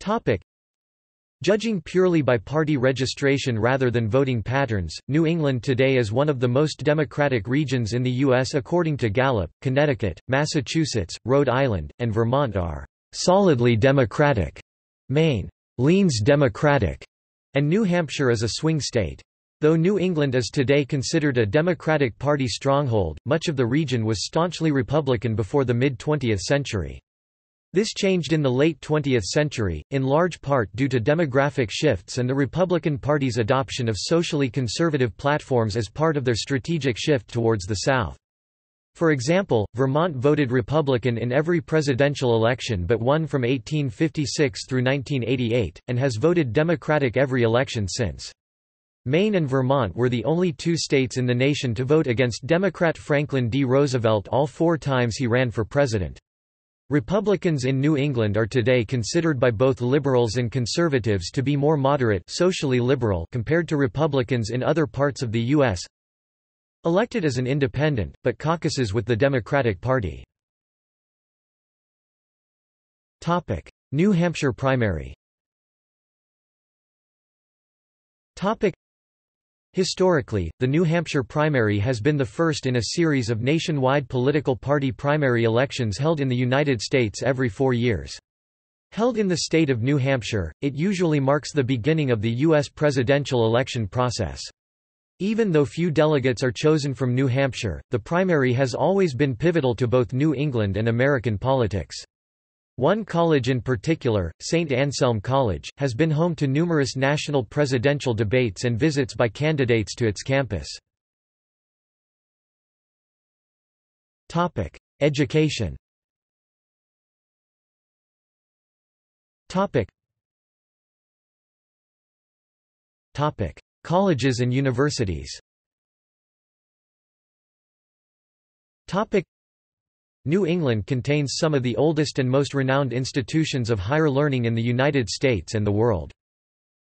Topic: Judging purely by party registration rather than voting patterns, New England today is one of the most Democratic regions in the U S according to Gallup. Connecticut, Massachusetts, Rhode Island, and Vermont are solidly Democratic. Maine leans Democratic, and New Hampshire is a swing state. Though New England is today considered a Democratic Party stronghold, much of the region was staunchly Republican before the mid-twentieth century. This changed in the late twentieth century, in large part due to demographic shifts and the Republican Party's adoption of socially conservative platforms as part of their strategic shift towards the South. For example, Vermont voted Republican in every presidential election but one from eighteen fifty-six through nineteen eighty-eight, and has voted Democratic every election since. Maine and Vermont were the only two states in the nation to vote against Democrat Franklin D. Roosevelt all four times he ran for president. Republicans in New England are today considered by both liberals and conservatives to be more moderate, socially liberal, compared to Republicans in other parts of the U S. Elected as an independent, but caucuses with the Democratic Party. Topic: New Hampshire primary. Topic: Historically, the New Hampshire primary has been the first in a series of nationwide political party primary elections held in the United States every four years. Held in the state of New Hampshire, it usually marks the beginning of the U S presidential election process. Even though few delegates are chosen from New Hampshire, the primary has always been pivotal to both New England and American politics. One college in particular, Saint Anselm College, has been home to numerous national presidential debates and visits by candidates to its campus. Topic: Education. Topic: Topic: Colleges and universities. Topic: New England contains some of the oldest and most renowned institutions of higher learning in the United States and the world.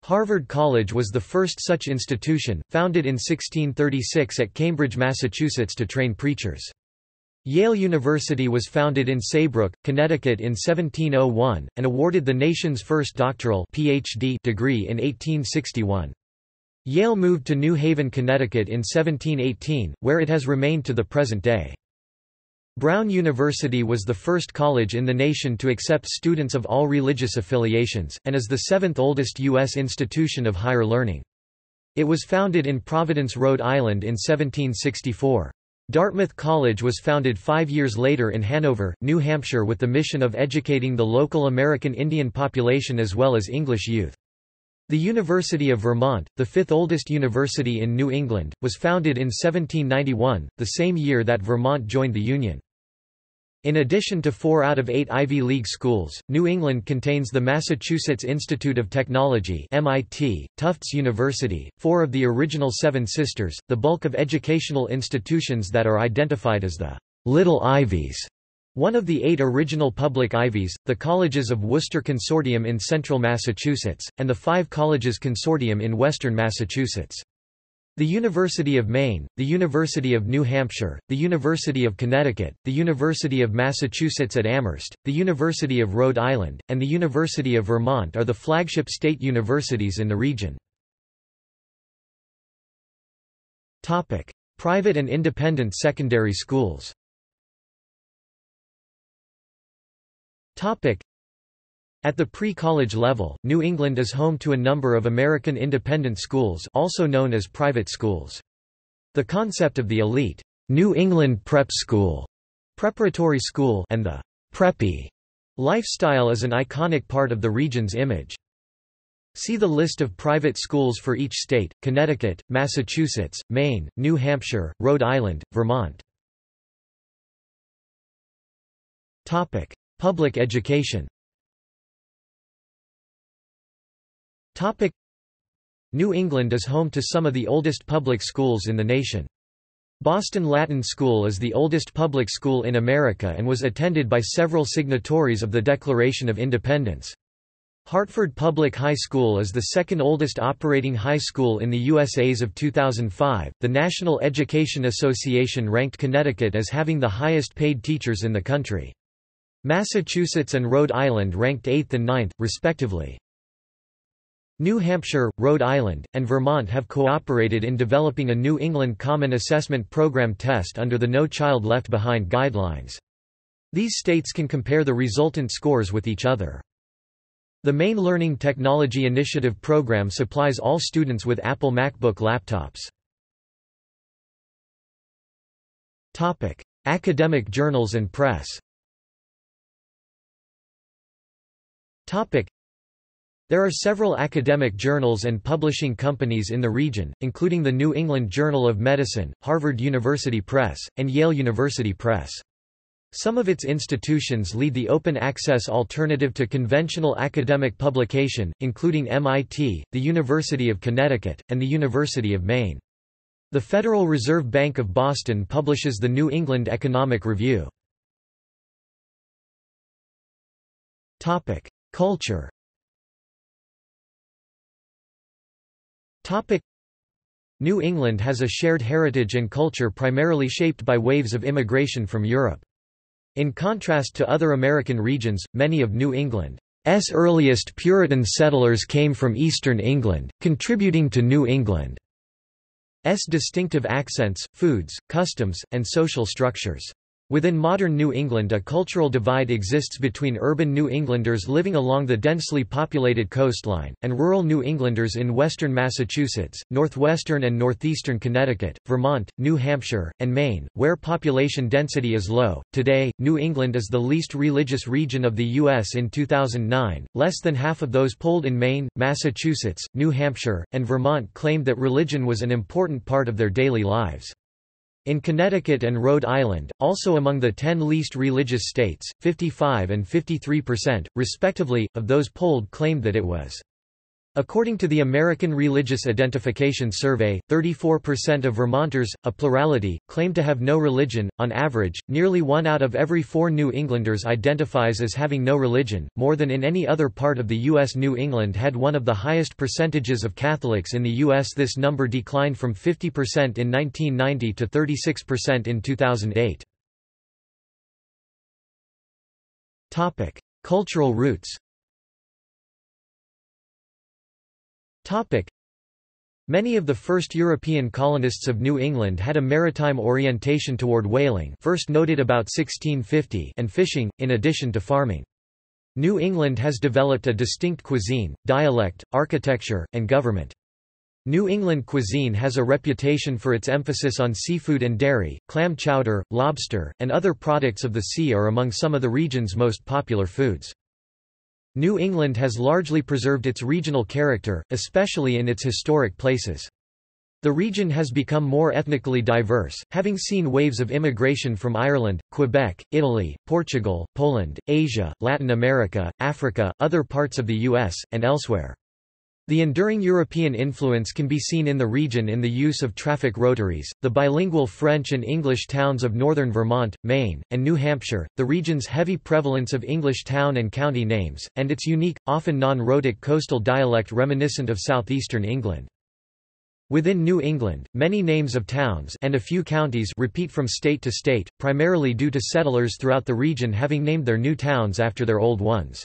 Harvard College was the first such institution, founded in sixteen thirty-six at Cambridge, Massachusetts to train preachers. Yale University was founded in Saybrook, Connecticut in seventeen oh one, and awarded the nation's first doctoral P H D degree in eighteen sixty-one. Yale moved to New Haven, Connecticut in seventeen eighteen, where it has remained to the present day. Brown University was the first college in the nation to accept students of all religious affiliations, and is the seventh oldest U S institution of higher learning. It was founded in Providence, Rhode Island in seventeen sixty-four. Dartmouth College was founded five years later in Hanover, New Hampshire with the mission of educating the local American Indian population as well as English youth. The University of Vermont, the fifth oldest university in New England, was founded in seventeen ninety-one, the same year that Vermont joined the Union. In addition to four out of eight Ivy League schools, New England contains the Massachusetts Institute of Technology (M I T), Tufts University, four of the original Seven Sisters, the bulk of educational institutions that are identified as the Little Ivies, one of the eight original public Ivies, the colleges of Worcester Consortium in central Massachusetts, and the five colleges consortium in western Massachusetts. The University of Maine, the University of New Hampshire, the University of Connecticut, the University of Massachusetts at Amherst, the University of Rhode Island, and the University of Vermont are the flagship state universities in the region. Topic: Private and independent secondary schools. Topic: At the pre-college level, New England is home to a number of American independent schools, also known as private schools. The concept of the elite New England prep school, preparatory school, and the preppy lifestyle is an iconic part of the region's image. See the list of private schools for each state: Connecticut, Massachusetts, Maine, New Hampshire, Rhode Island, Vermont. Topic: Public education. Topic: New England is home to some of the oldest public schools in the nation. Boston Latin School is the oldest public school in America and was attended by several signatories of the Declaration of Independence. Hartford Public High School is the second oldest operating high school in the U S as of two thousand five. The National Education Association ranked Connecticut as having the highest paid teachers in the country. Massachusetts and Rhode Island ranked eighth and ninth, respectively. New Hampshire, Rhode Island, and Vermont have cooperated in developing a New England Common Assessment Program test under the No Child Left Behind guidelines. These states can compare the resultant scores with each other. The Maine Learning Technology Initiative program supplies all students with Apple MacBook laptops. Topic: Academic journals and press. Topic: There are several academic journals and publishing companies in the region, including the New England Journal of Medicine, Harvard University Press, and Yale University Press. Some of its institutions lead the open access alternative to conventional academic publication, including M I T, the University of Connecticut, and the University of Maine. The Federal Reserve Bank of Boston publishes the New England Economic Review. Topic: Culture. New England has a shared heritage and culture primarily shaped by waves of immigration from Europe. In contrast to other American regions, many of New England's earliest Puritan settlers came from eastern England, contributing to New England's distinctive accents, foods, customs, and social structures. Within modern New England, a cultural divide exists between urban New Englanders living along the densely populated coastline, and rural New Englanders in western Massachusetts, northwestern and northeastern Connecticut, Vermont, New Hampshire, and Maine, where population density is low. Today, New England is the least religious region of the U S in two thousand nine. Less than half of those polled in Maine, Massachusetts, New Hampshire, and Vermont claimed that religion was an important part of their daily lives. In Connecticut and Rhode Island, also among the ten least religious states, fifty-five and fifty-three percent, respectively, of those polled claimed that it was. According to the American Religious Identification Survey, thirty-four percent of Vermonters, a plurality, claim to have no religion. On average, nearly one out of every four New Englanders identifies as having no religion, more than in any other part of the U S. New England had one of the highest percentages of Catholics in the U S. This number declined from fifty percent in nineteen ninety to thirty-six percent in two thousand eight. Topic: Cultural roots. Topic: Many of the first European colonists of New England had a maritime orientation toward whaling, first noted about sixteen fifty, and fishing, in addition to farming. New England has developed a distinct cuisine, dialect, architecture, and government. New England cuisine has a reputation for its emphasis on seafood and dairy. Clam chowder, lobster, and other products of the sea are among some of the region's most popular foods. New England has largely preserved its regional character, especially in its historic places. The region has become more ethnically diverse, having seen waves of immigration from Ireland, Quebec, Italy, Portugal, Poland, Asia, Latin America, Africa, other parts of the U S, and elsewhere. The enduring European influence can be seen in the region in the use of traffic rotaries, the bilingual French and English towns of northern Vermont, Maine, and New Hampshire, the region's heavy prevalence of English town and county names, and its unique, often non-rhotic coastal dialect reminiscent of southeastern England. Within New England, many names of towns and a few counties repeat from state to state, primarily due to settlers throughout the region having named their new towns after their old ones.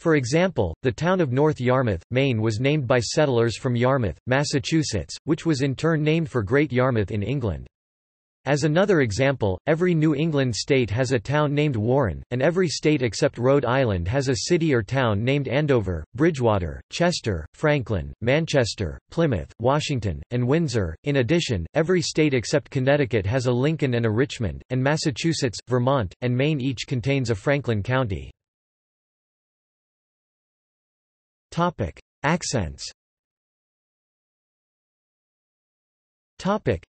For example, the town of North Yarmouth, Maine was named by settlers from Yarmouth, Massachusetts, which was in turn named for Great Yarmouth in England. As another example, every New England state has a town named Warren, and every state except Rhode Island has a city or town named Andover, Bridgewater, Chester, Franklin, Manchester, Plymouth, Washington, and Windsor. In addition, every state except Connecticut has a Lincoln and a Richmond, and Massachusetts, Vermont, and Maine each contains a Franklin County. Topic: Accents. Topic: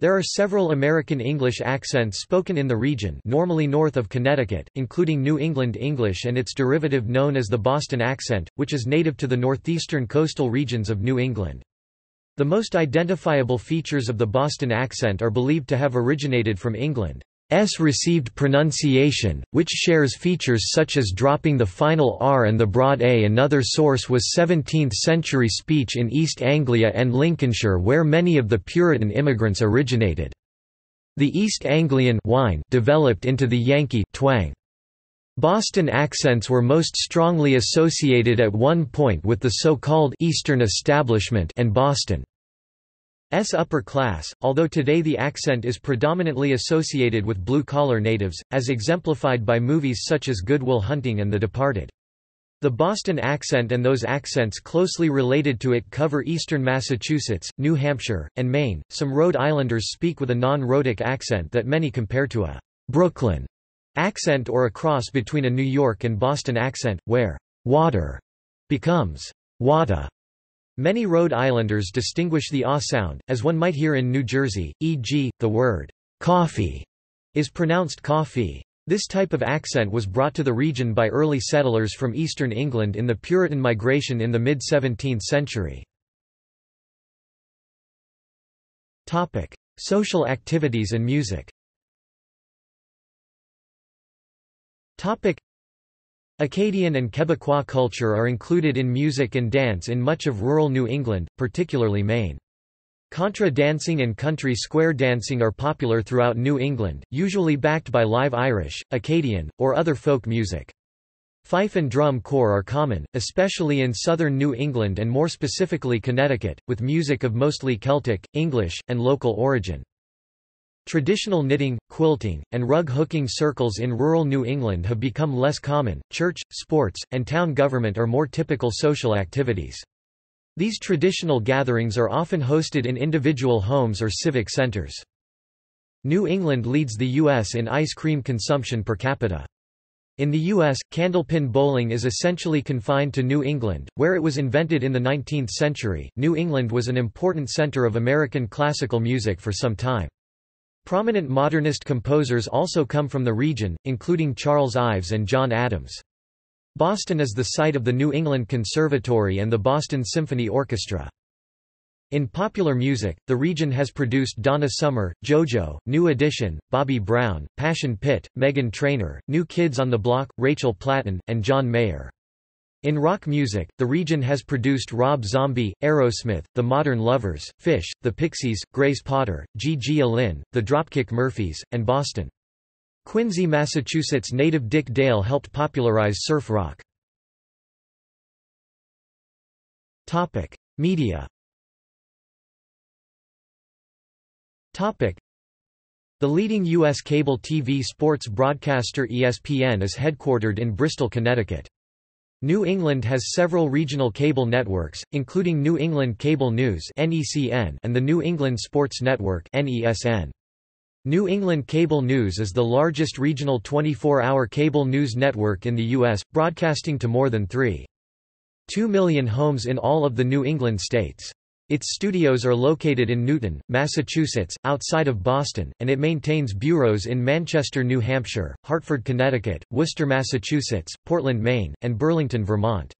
There are several American English accents spoken in the region, normally north of Connecticut, including New England English and its derivative known as the Boston accent, which is native to the northeastern coastal regions of New England. The most identifiable features of the Boston accent are believed to have originated from England's received pronunciation, which shares features such as dropping the final R and the broad A. Another source was seventeenth century speech in East Anglia and Lincolnshire, where many of the Puritan immigrants originated. The East Anglian wine developed into the Yankee twang. Boston accents were most strongly associated at one point with the so-called Eastern Establishment and Boston. S upper class, although today the accent is predominantly associated with blue-collar natives, as exemplified by movies such as Good Will Hunting and The Departed. The Boston accent and those accents closely related to it cover eastern Massachusetts, New Hampshire, and Maine. Some Rhode Islanders speak with a non-rhotic accent that many compare to a Brooklyn accent or a cross between a New York and Boston accent, where water becomes wada. Many Rhode Islanders distinguish the ah sound, as one might hear in New Jersey, for example, the word coffee is pronounced coffee. This type of accent was brought to the region by early settlers from eastern England in the Puritan migration in the mid seventeenth century. Topic: Social activities and music. Topic: Acadian and Quebecois culture are included in music and dance in much of rural New England, particularly Maine. Contra dancing and country square dancing are popular throughout New England, usually backed by live Irish, Acadian, or other folk music. Fife and drum corps are common, especially in southern New England and more specifically Connecticut, with music of mostly Celtic, English, and local origin. Traditional knitting, quilting, and rug hooking circles in rural New England have become less common. Church, sports, and town government are more typical social activities. These traditional gatherings are often hosted in individual homes or civic centers. New England leads the U S in ice cream consumption per capita. In the U S, candlepin bowling is essentially confined to New England, where it was invented in the nineteenth century. New England was an important center of American classical music for some time. Prominent modernist composers also come from the region, including Charles Ives and John Adams. Boston is the site of the New England Conservatory and the Boston Symphony Orchestra. In popular music, the region has produced Donna Summer, JoJo, New Edition, Bobby Brown, Passion Pit, Megan Trainor, New Kids on the Block, Rachel Platten, and John Mayer. In rock music, the region has produced Rob Zombie, Aerosmith, The Modern Lovers, Phish, The Pixies, Grace Potter, Gigi Allin, The Dropkick Murphys, and Boston. Quincy, Massachusetts native Dick Dale helped popularize surf rock. Topic: Media. Topic: The leading U S cable T V sports broadcaster E S P N is headquartered in Bristol, Connecticut. New England has several regional cable networks, including New England Cable News and the New England Sports Network. New England Cable News is the largest regional twenty-four hour cable news network in the U S, broadcasting to more than three point two million homes in all of the New England states. Its studios are located in Newton, Massachusetts, outside of Boston, and it maintains bureaus in Manchester, New Hampshire, Hartford, Connecticut, Worcester, Massachusetts, Portland, Maine, and Burlington, Vermont.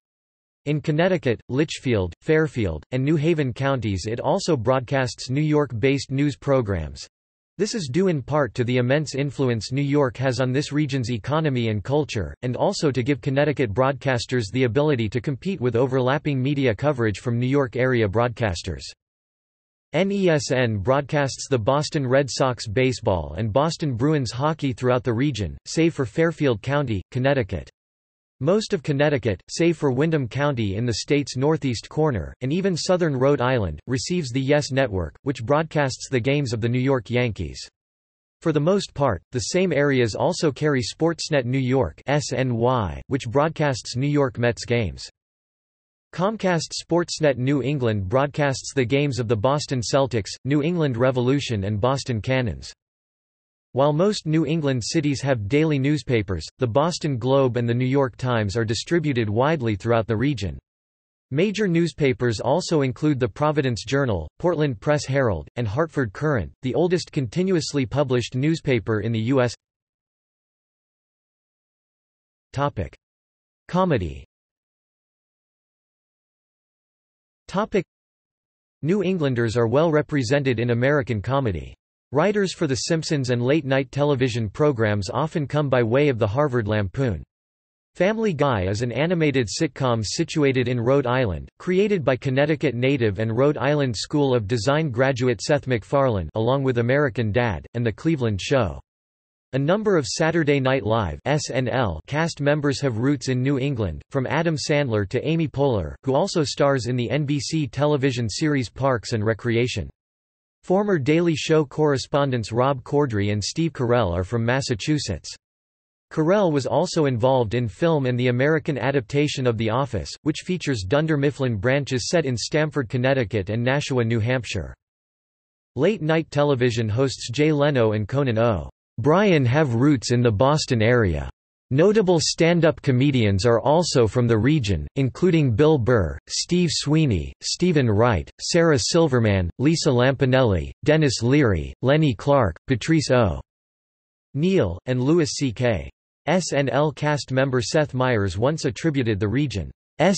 In Connecticut, Litchfield, Fairfield, and New Haven counties it also broadcasts New York-based news programs. This is due in part to the immense influence New York has on this region's economy and culture, and also to give Connecticut broadcasters the ability to compete with overlapping media coverage from New York-area broadcasters. N E S N broadcasts the Boston Red Sox baseball and Boston Bruins hockey throughout the region, save for Fairfield County, Connecticut. Most of Connecticut, save for Windham County in the state's northeast corner, and even southern Rhode Island, receives the YES Network, which broadcasts the games of the New York Yankees. For the most part, the same areas also carry Sportsnet New York (S N Y), which broadcasts New York Mets games. Comcast Sportsnet New England broadcasts the games of the Boston Celtics, New England Revolution and Boston Cannons. While most New England cities have daily newspapers, the Boston Globe and the New York Times are distributed widely throughout the region. Major newspapers also include the Providence Journal, Portland Press Herald, and Hartford Courant, the oldest continuously published newspaper in the U S Topic: Comedy. Topic: New Englanders are well represented in American comedy. Writers for The Simpsons and late-night television programs often come by way of the Harvard Lampoon. Family Guy is an animated sitcom situated in Rhode Island, created by Connecticut native and Rhode Island School of Design graduate Seth MacFarlane along with American Dad, and The Cleveland Show. A number of Saturday Night Live (S N L) cast members have roots in New England, from Adam Sandler to Amy Poehler, who also stars in the N B C television series Parks and Recreation. Former Daily Show correspondents Rob Corddry and Steve Carell are from Massachusetts. Carell was also involved in film and the American adaptation of The Office, which features Dunder Mifflin branches set in Stamford, Connecticut and Nashua, New Hampshire. Late-night television hosts Jay Leno and Conan O'Brien have roots in the Boston area. Notable stand-up comedians are also from the region, including Bill Burr, Steve Sweeney, Stephen Wright, Sarah Silverman, Lisa Lampanelli, Dennis Leary, Lenny Clark, Patrice O'Neill, and Louis C K S N L cast member Seth Meyers once attributed the region's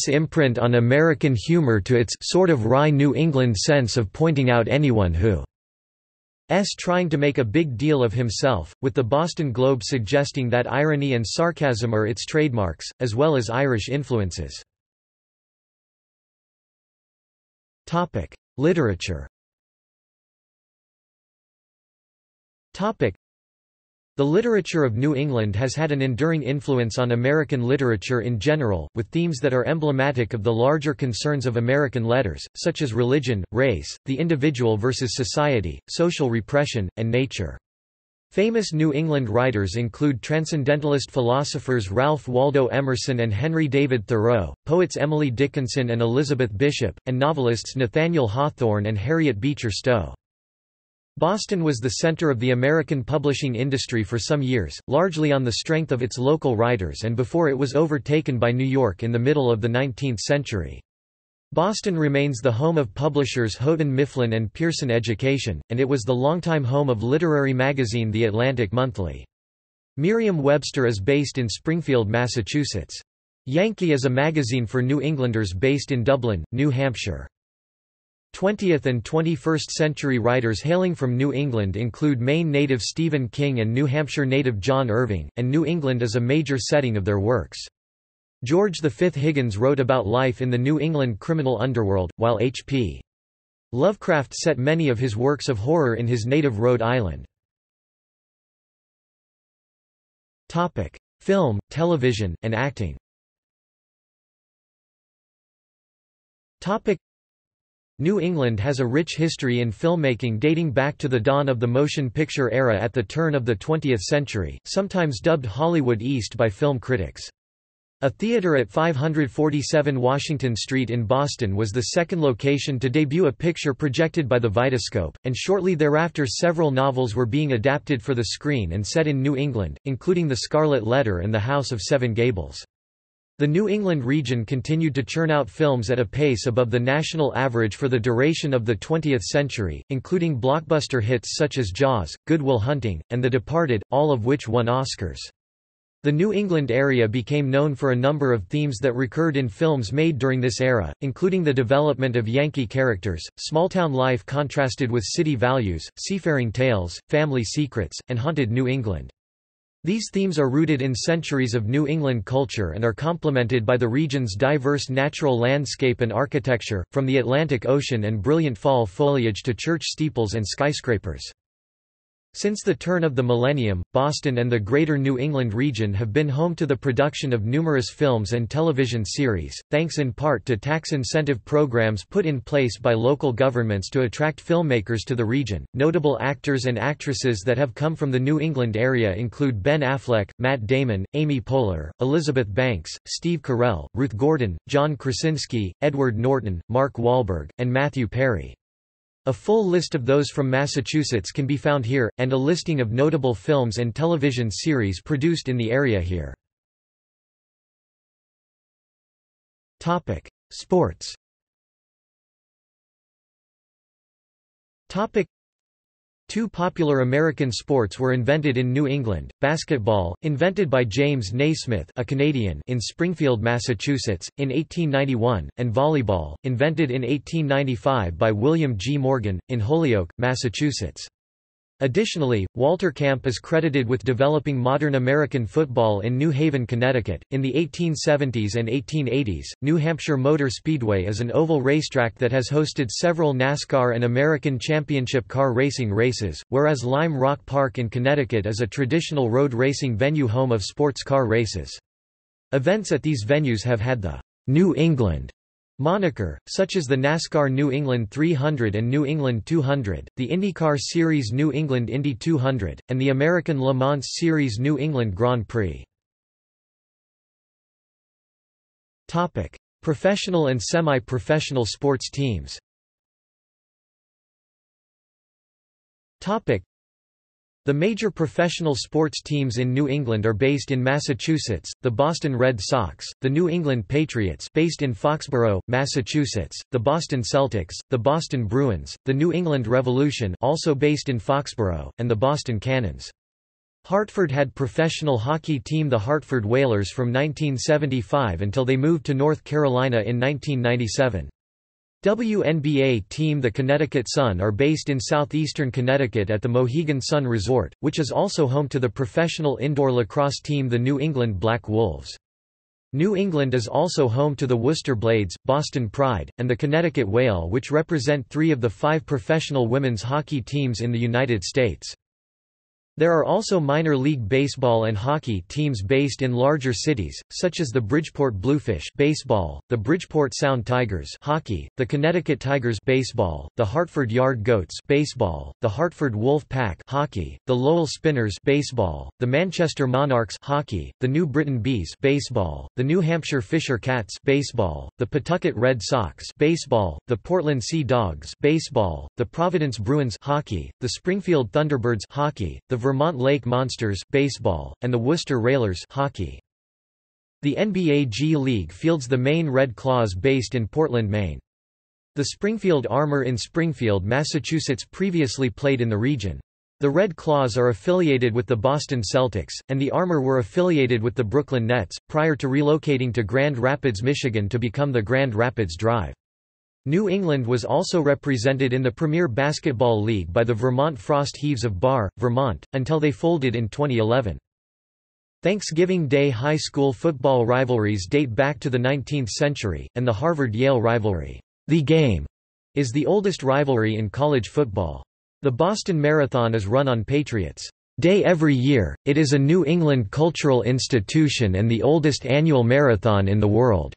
imprint on American humor to its sort of wry New England sense of pointing out anyone who is trying to make a big deal of himself, with the Boston Globe suggesting that irony and sarcasm are its trademarks, as well as Irish influences. Topic: Literature. Topic: The literature of New England has had an enduring influence on American literature in general, with themes that are emblematic of the larger concerns of American letters, such as religion, race, the individual versus society, social repression, and nature. Famous New England writers include transcendentalist philosophers Ralph Waldo Emerson and Henry David Thoreau, poets Emily Dickinson and Elizabeth Bishop, and novelists Nathaniel Hawthorne and Harriet Beecher Stowe. Boston was the center of the American publishing industry for some years, largely on the strength of its local writers and before it was overtaken by New York in the middle of the nineteenth century. Boston remains the home of publishers Houghton Mifflin and Pearson Education, and it was the longtime home of literary magazine The Atlantic Monthly. Merriam-Webster is based in Springfield, Massachusetts. Yankee is a magazine for New Englanders based in Dublin, New Hampshire. twentieth and twenty-first century writers hailing from New England include Maine native Stephen King and New Hampshire native John Irving, and New England is a major setting of their works. George the Fifth Higgins wrote about life in the New England criminal underworld, while H P Lovecraft set many of his works of horror in his native Rhode Island. Topic: Film, television, and acting. Topic: New England has a rich history in filmmaking dating back to the dawn of the motion picture era at the turn of the twentieth century, sometimes dubbed Hollywood East by film critics. A theater at five forty-seven Washington Street in Boston was the second location to debut a picture projected by the Vitascope, and shortly thereafter several novels were being adapted for the screen and set in New England, including The Scarlet Letter and The House of Seven Gables. The New England region continued to churn out films at a pace above the national average for the duration of the twentieth century, including blockbuster hits such as Jaws, Good Will Hunting, and The Departed, all of which won Oscars. The New England area became known for a number of themes that recurred in films made during this era, including the development of Yankee characters, small-town life contrasted with city values, seafaring tales, family secrets, and haunted New England. These themes are rooted in centuries of New England culture and are complemented by the region's diverse natural landscape and architecture, from the Atlantic Ocean and brilliant fall foliage to church steeples and skyscrapers. Since the turn of the millennium, Boston and the greater New England region have been home to the production of numerous films and television series, thanks in part to tax incentive programs put in place by local governments to attract filmmakers to the region. Notable actors and actresses that have come from the New England area include Ben Affleck, Matt Damon, Amy Poehler, Elizabeth Banks, Steve Carell, Ruth Gordon, John Krasinski, Edward Norton, Mark Wahlberg, and Matthew Perry. A full list of those from Massachusetts can be found here, and a listing of notable films and television series produced in the area here. Sports. Two popular American sports were invented in New England: basketball, invented by James Naismith, a Canadian, in Springfield, Massachusetts, in eighteen ninety-one, and volleyball, invented in eighteen ninety-five by William G. Morgan, in Holyoke, Massachusetts. Additionally, Walter Camp is credited with developing modern American football in New Haven, Connecticut. In the eighteen seventies and eighteen eighties, New Hampshire Motor Speedway is an oval racetrack that has hosted several NASCAR and American Championship car racing races, whereas Lime Rock Park in Connecticut is a traditional road racing venue, home of sports car races. Events at these venues have had the New England moniker, such as the NASCAR New England three hundred and New England two hundred, the IndyCar Series New England Indy two hundred, and the American Le Mans Series New England Grand Prix. Topic: Professional and semi-professional sports teams. Topic: The major professional sports teams in New England are based in Massachusetts: the Boston Red Sox, the New England Patriots based in Foxborough, Massachusetts, the Boston Celtics, the Boston Bruins, the New England Revolution also based in Foxborough, and the Boston Cannons. Hartford had professional hockey team the Hartford Whalers from nineteen seventy-five until they moved to North Carolina in nineteen ninety-seven. W N B A team the Connecticut Sun are based in southeastern Connecticut at the Mohegan Sun Resort, which is also home to the professional indoor lacrosse team the New England Black Wolves. New England is also home to the Worcester Blades, Boston Pride, and the Connecticut Whale, which represent three of the five professional women's hockey teams in the United States. There are also minor league baseball and hockey teams based in larger cities, such as the Bridgeport Bluefish baseball, the Bridgeport Sound Tigers hockey, the Connecticut Tigers baseball, the Hartford Yard Goats baseball, the Hartford Wolf Pack hockey, the Lowell Spinners baseball, the Manchester Monarchs hockey, the New Britain Bees baseball, the New Hampshire Fisher Cats baseball, the Pawtucket Red Sox baseball, the Portland Sea Dogs baseball, the Providence Bruins hockey, the Springfield Thunderbirds hockey, the Vermont Lake Monsters baseball, and the Worcester Railers hockey. The N B A G League fields the Maine Red Claws based in Portland, Maine. The Springfield Armor in Springfield, Massachusetts previously played in the region. The Red Claws are affiliated with the Boston Celtics, and the Armor were affiliated with the Brooklyn Nets, prior to relocating to Grand Rapids, Michigan to become the Grand Rapids Drive. New England was also represented in the Premier Basketball League by the Vermont Frost Heaves of Barre, Vermont, until they folded in twenty eleven. Thanksgiving Day high school football rivalries date back to the nineteenth century, and the Harvard-Yale rivalry, "The Game," is the oldest rivalry in college football. The Boston Marathon is run on Patriots' Day every year. It is a New England cultural institution and the oldest annual marathon in the world.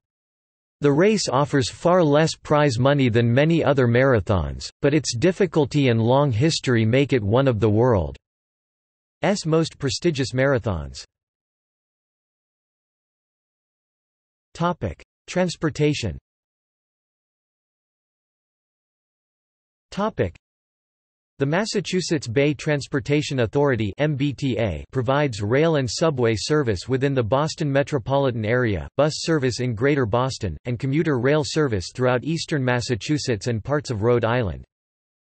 The race offers far less prize money than many other marathons, but its difficulty and long history make it one of the world's most prestigious marathons. Topic: Transportation. Topic: The Massachusetts Bay Transportation Authority (M B T A) provides rail and subway service within the Boston metropolitan area, bus service in Greater Boston, and commuter rail service throughout eastern Massachusetts and parts of Rhode Island.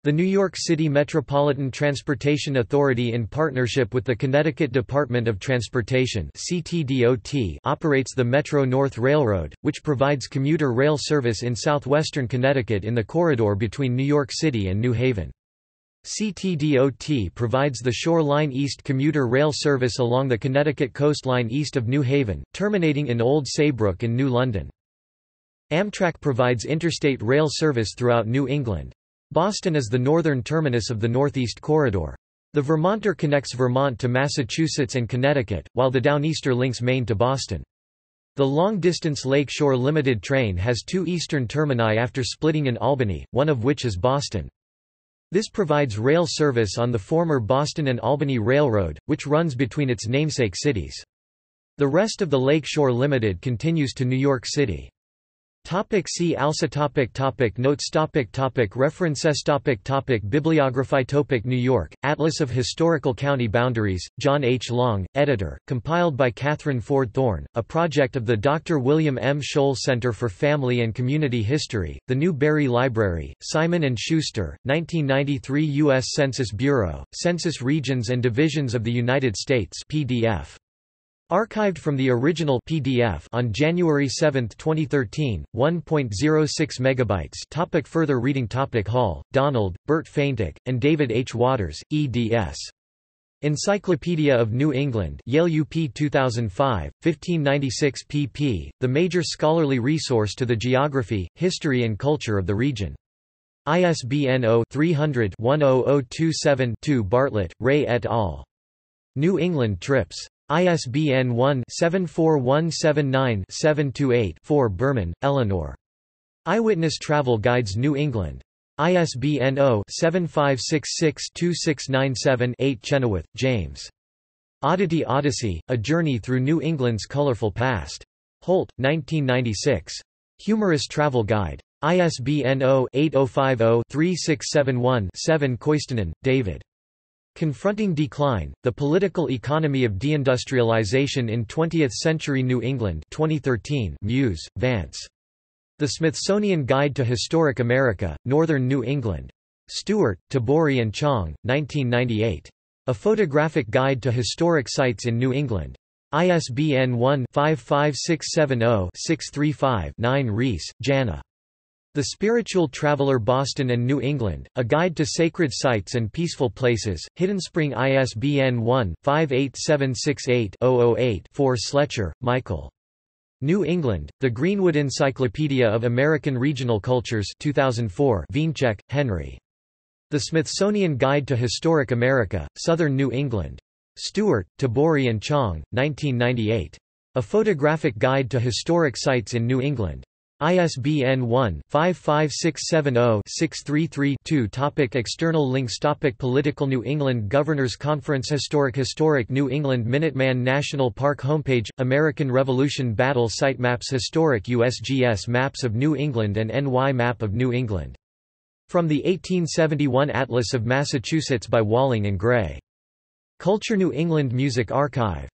The New York City Metropolitan Transportation Authority, in partnership with the Connecticut Department of Transportation (C T D O T), operates the Metro-North Railroad, which provides commuter rail service in southwestern Connecticut in the corridor between New York City and New Haven. C T D O T provides the Shoreline East commuter rail service along the Connecticut coastline east of New Haven, terminating in Old Saybrook and New London. Amtrak provides interstate rail service throughout New England. Boston is the northern terminus of the Northeast Corridor. The Vermonter connects Vermont to Massachusetts and Connecticut, while the Downeaster links Maine to Boston. The long-distance Lake Shore Limited train has two eastern termini after splitting in Albany, one of which is Boston. This provides rail service on the former Boston and Albany Railroad, which runs between its namesake cities. The rest of the Lake Shore Limited continues to New York City. Topic. See also. Topic. Topic. Notes. Topic. Topic. References. Topic. Topic. Bibliography. Topic. New York, Atlas of Historical County Boundaries, John H. Long, editor, compiled by Catherine Ford Thorne, a project of the Doctor William M. Scholl Center for Family and Community History, the Newberry Library, Simon and Schuster, nineteen ninety-three U S Census Bureau, Census Regions and Divisions of the United States P D F. Archived from the original P D F on January seventh twenty thirteen, one point zero six megabytes. Topic. Further reading. Topic. Hall, Donald, Bert Faintick, and David H. Waters, eds. Encyclopedia of New England, Yale U P two thousand five, fifteen ninety-six pp. The major scholarly resource to the geography, history and culture of the region. I S B N zero three hundred one zero zero two seven two. Bartlett, Ray et al. New England Trips. I S B N one seven four one seven nine seven two eight four. Berman, Eleanor. Eyewitness Travel Guides New England. I S B N zero seven five six six two six nine seven eight. Chenoweth, James. Oddity Odyssey, A Journey Through New England's Colorful Past. Holt, nineteen ninety-six. Humorous Travel Guide. I S B N zero eight zero five zero three six seven one seven. Koistinen, David. Confronting Decline, The Political Economy of Deindustrialization in twentieth century New England, twenty thirteen. Muse, Vance. The Smithsonian Guide to Historic America, Northern New England. Stewart, Tabori and Chong, nineteen ninety-eight. A Photographic Guide to Historic Sites in New England. I S B N one five five six seven zero six three five nine. Reese, Jana. The Spiritual Traveler Boston and New England, A Guide to Sacred Sites and Peaceful Places, Hidden Spring. I S B N one five eight seven six eight zero zero eight four. Sletcher, Michael. New England, The Greenwood Encyclopedia of American Regional Cultures, two thousand four. Wiencheck, Henry. The Smithsonian Guide to Historic America, Southern New England. Stewart, Tabori and Chong, nineteen ninety-eight. A Photographic Guide to Historic Sites in New England. I S B N one five five six seven zero six three three two. Topic. External links. Topic. Political New England Governors Conference. Historic Historic New England Minuteman National Park homepage. American Revolution Battle Site Maps. Historic U S G S Maps of New England and N Y Map of New England. From the eighteen seventy-one Atlas of Massachusetts by Walling and Gray. Culture New England Music Archive.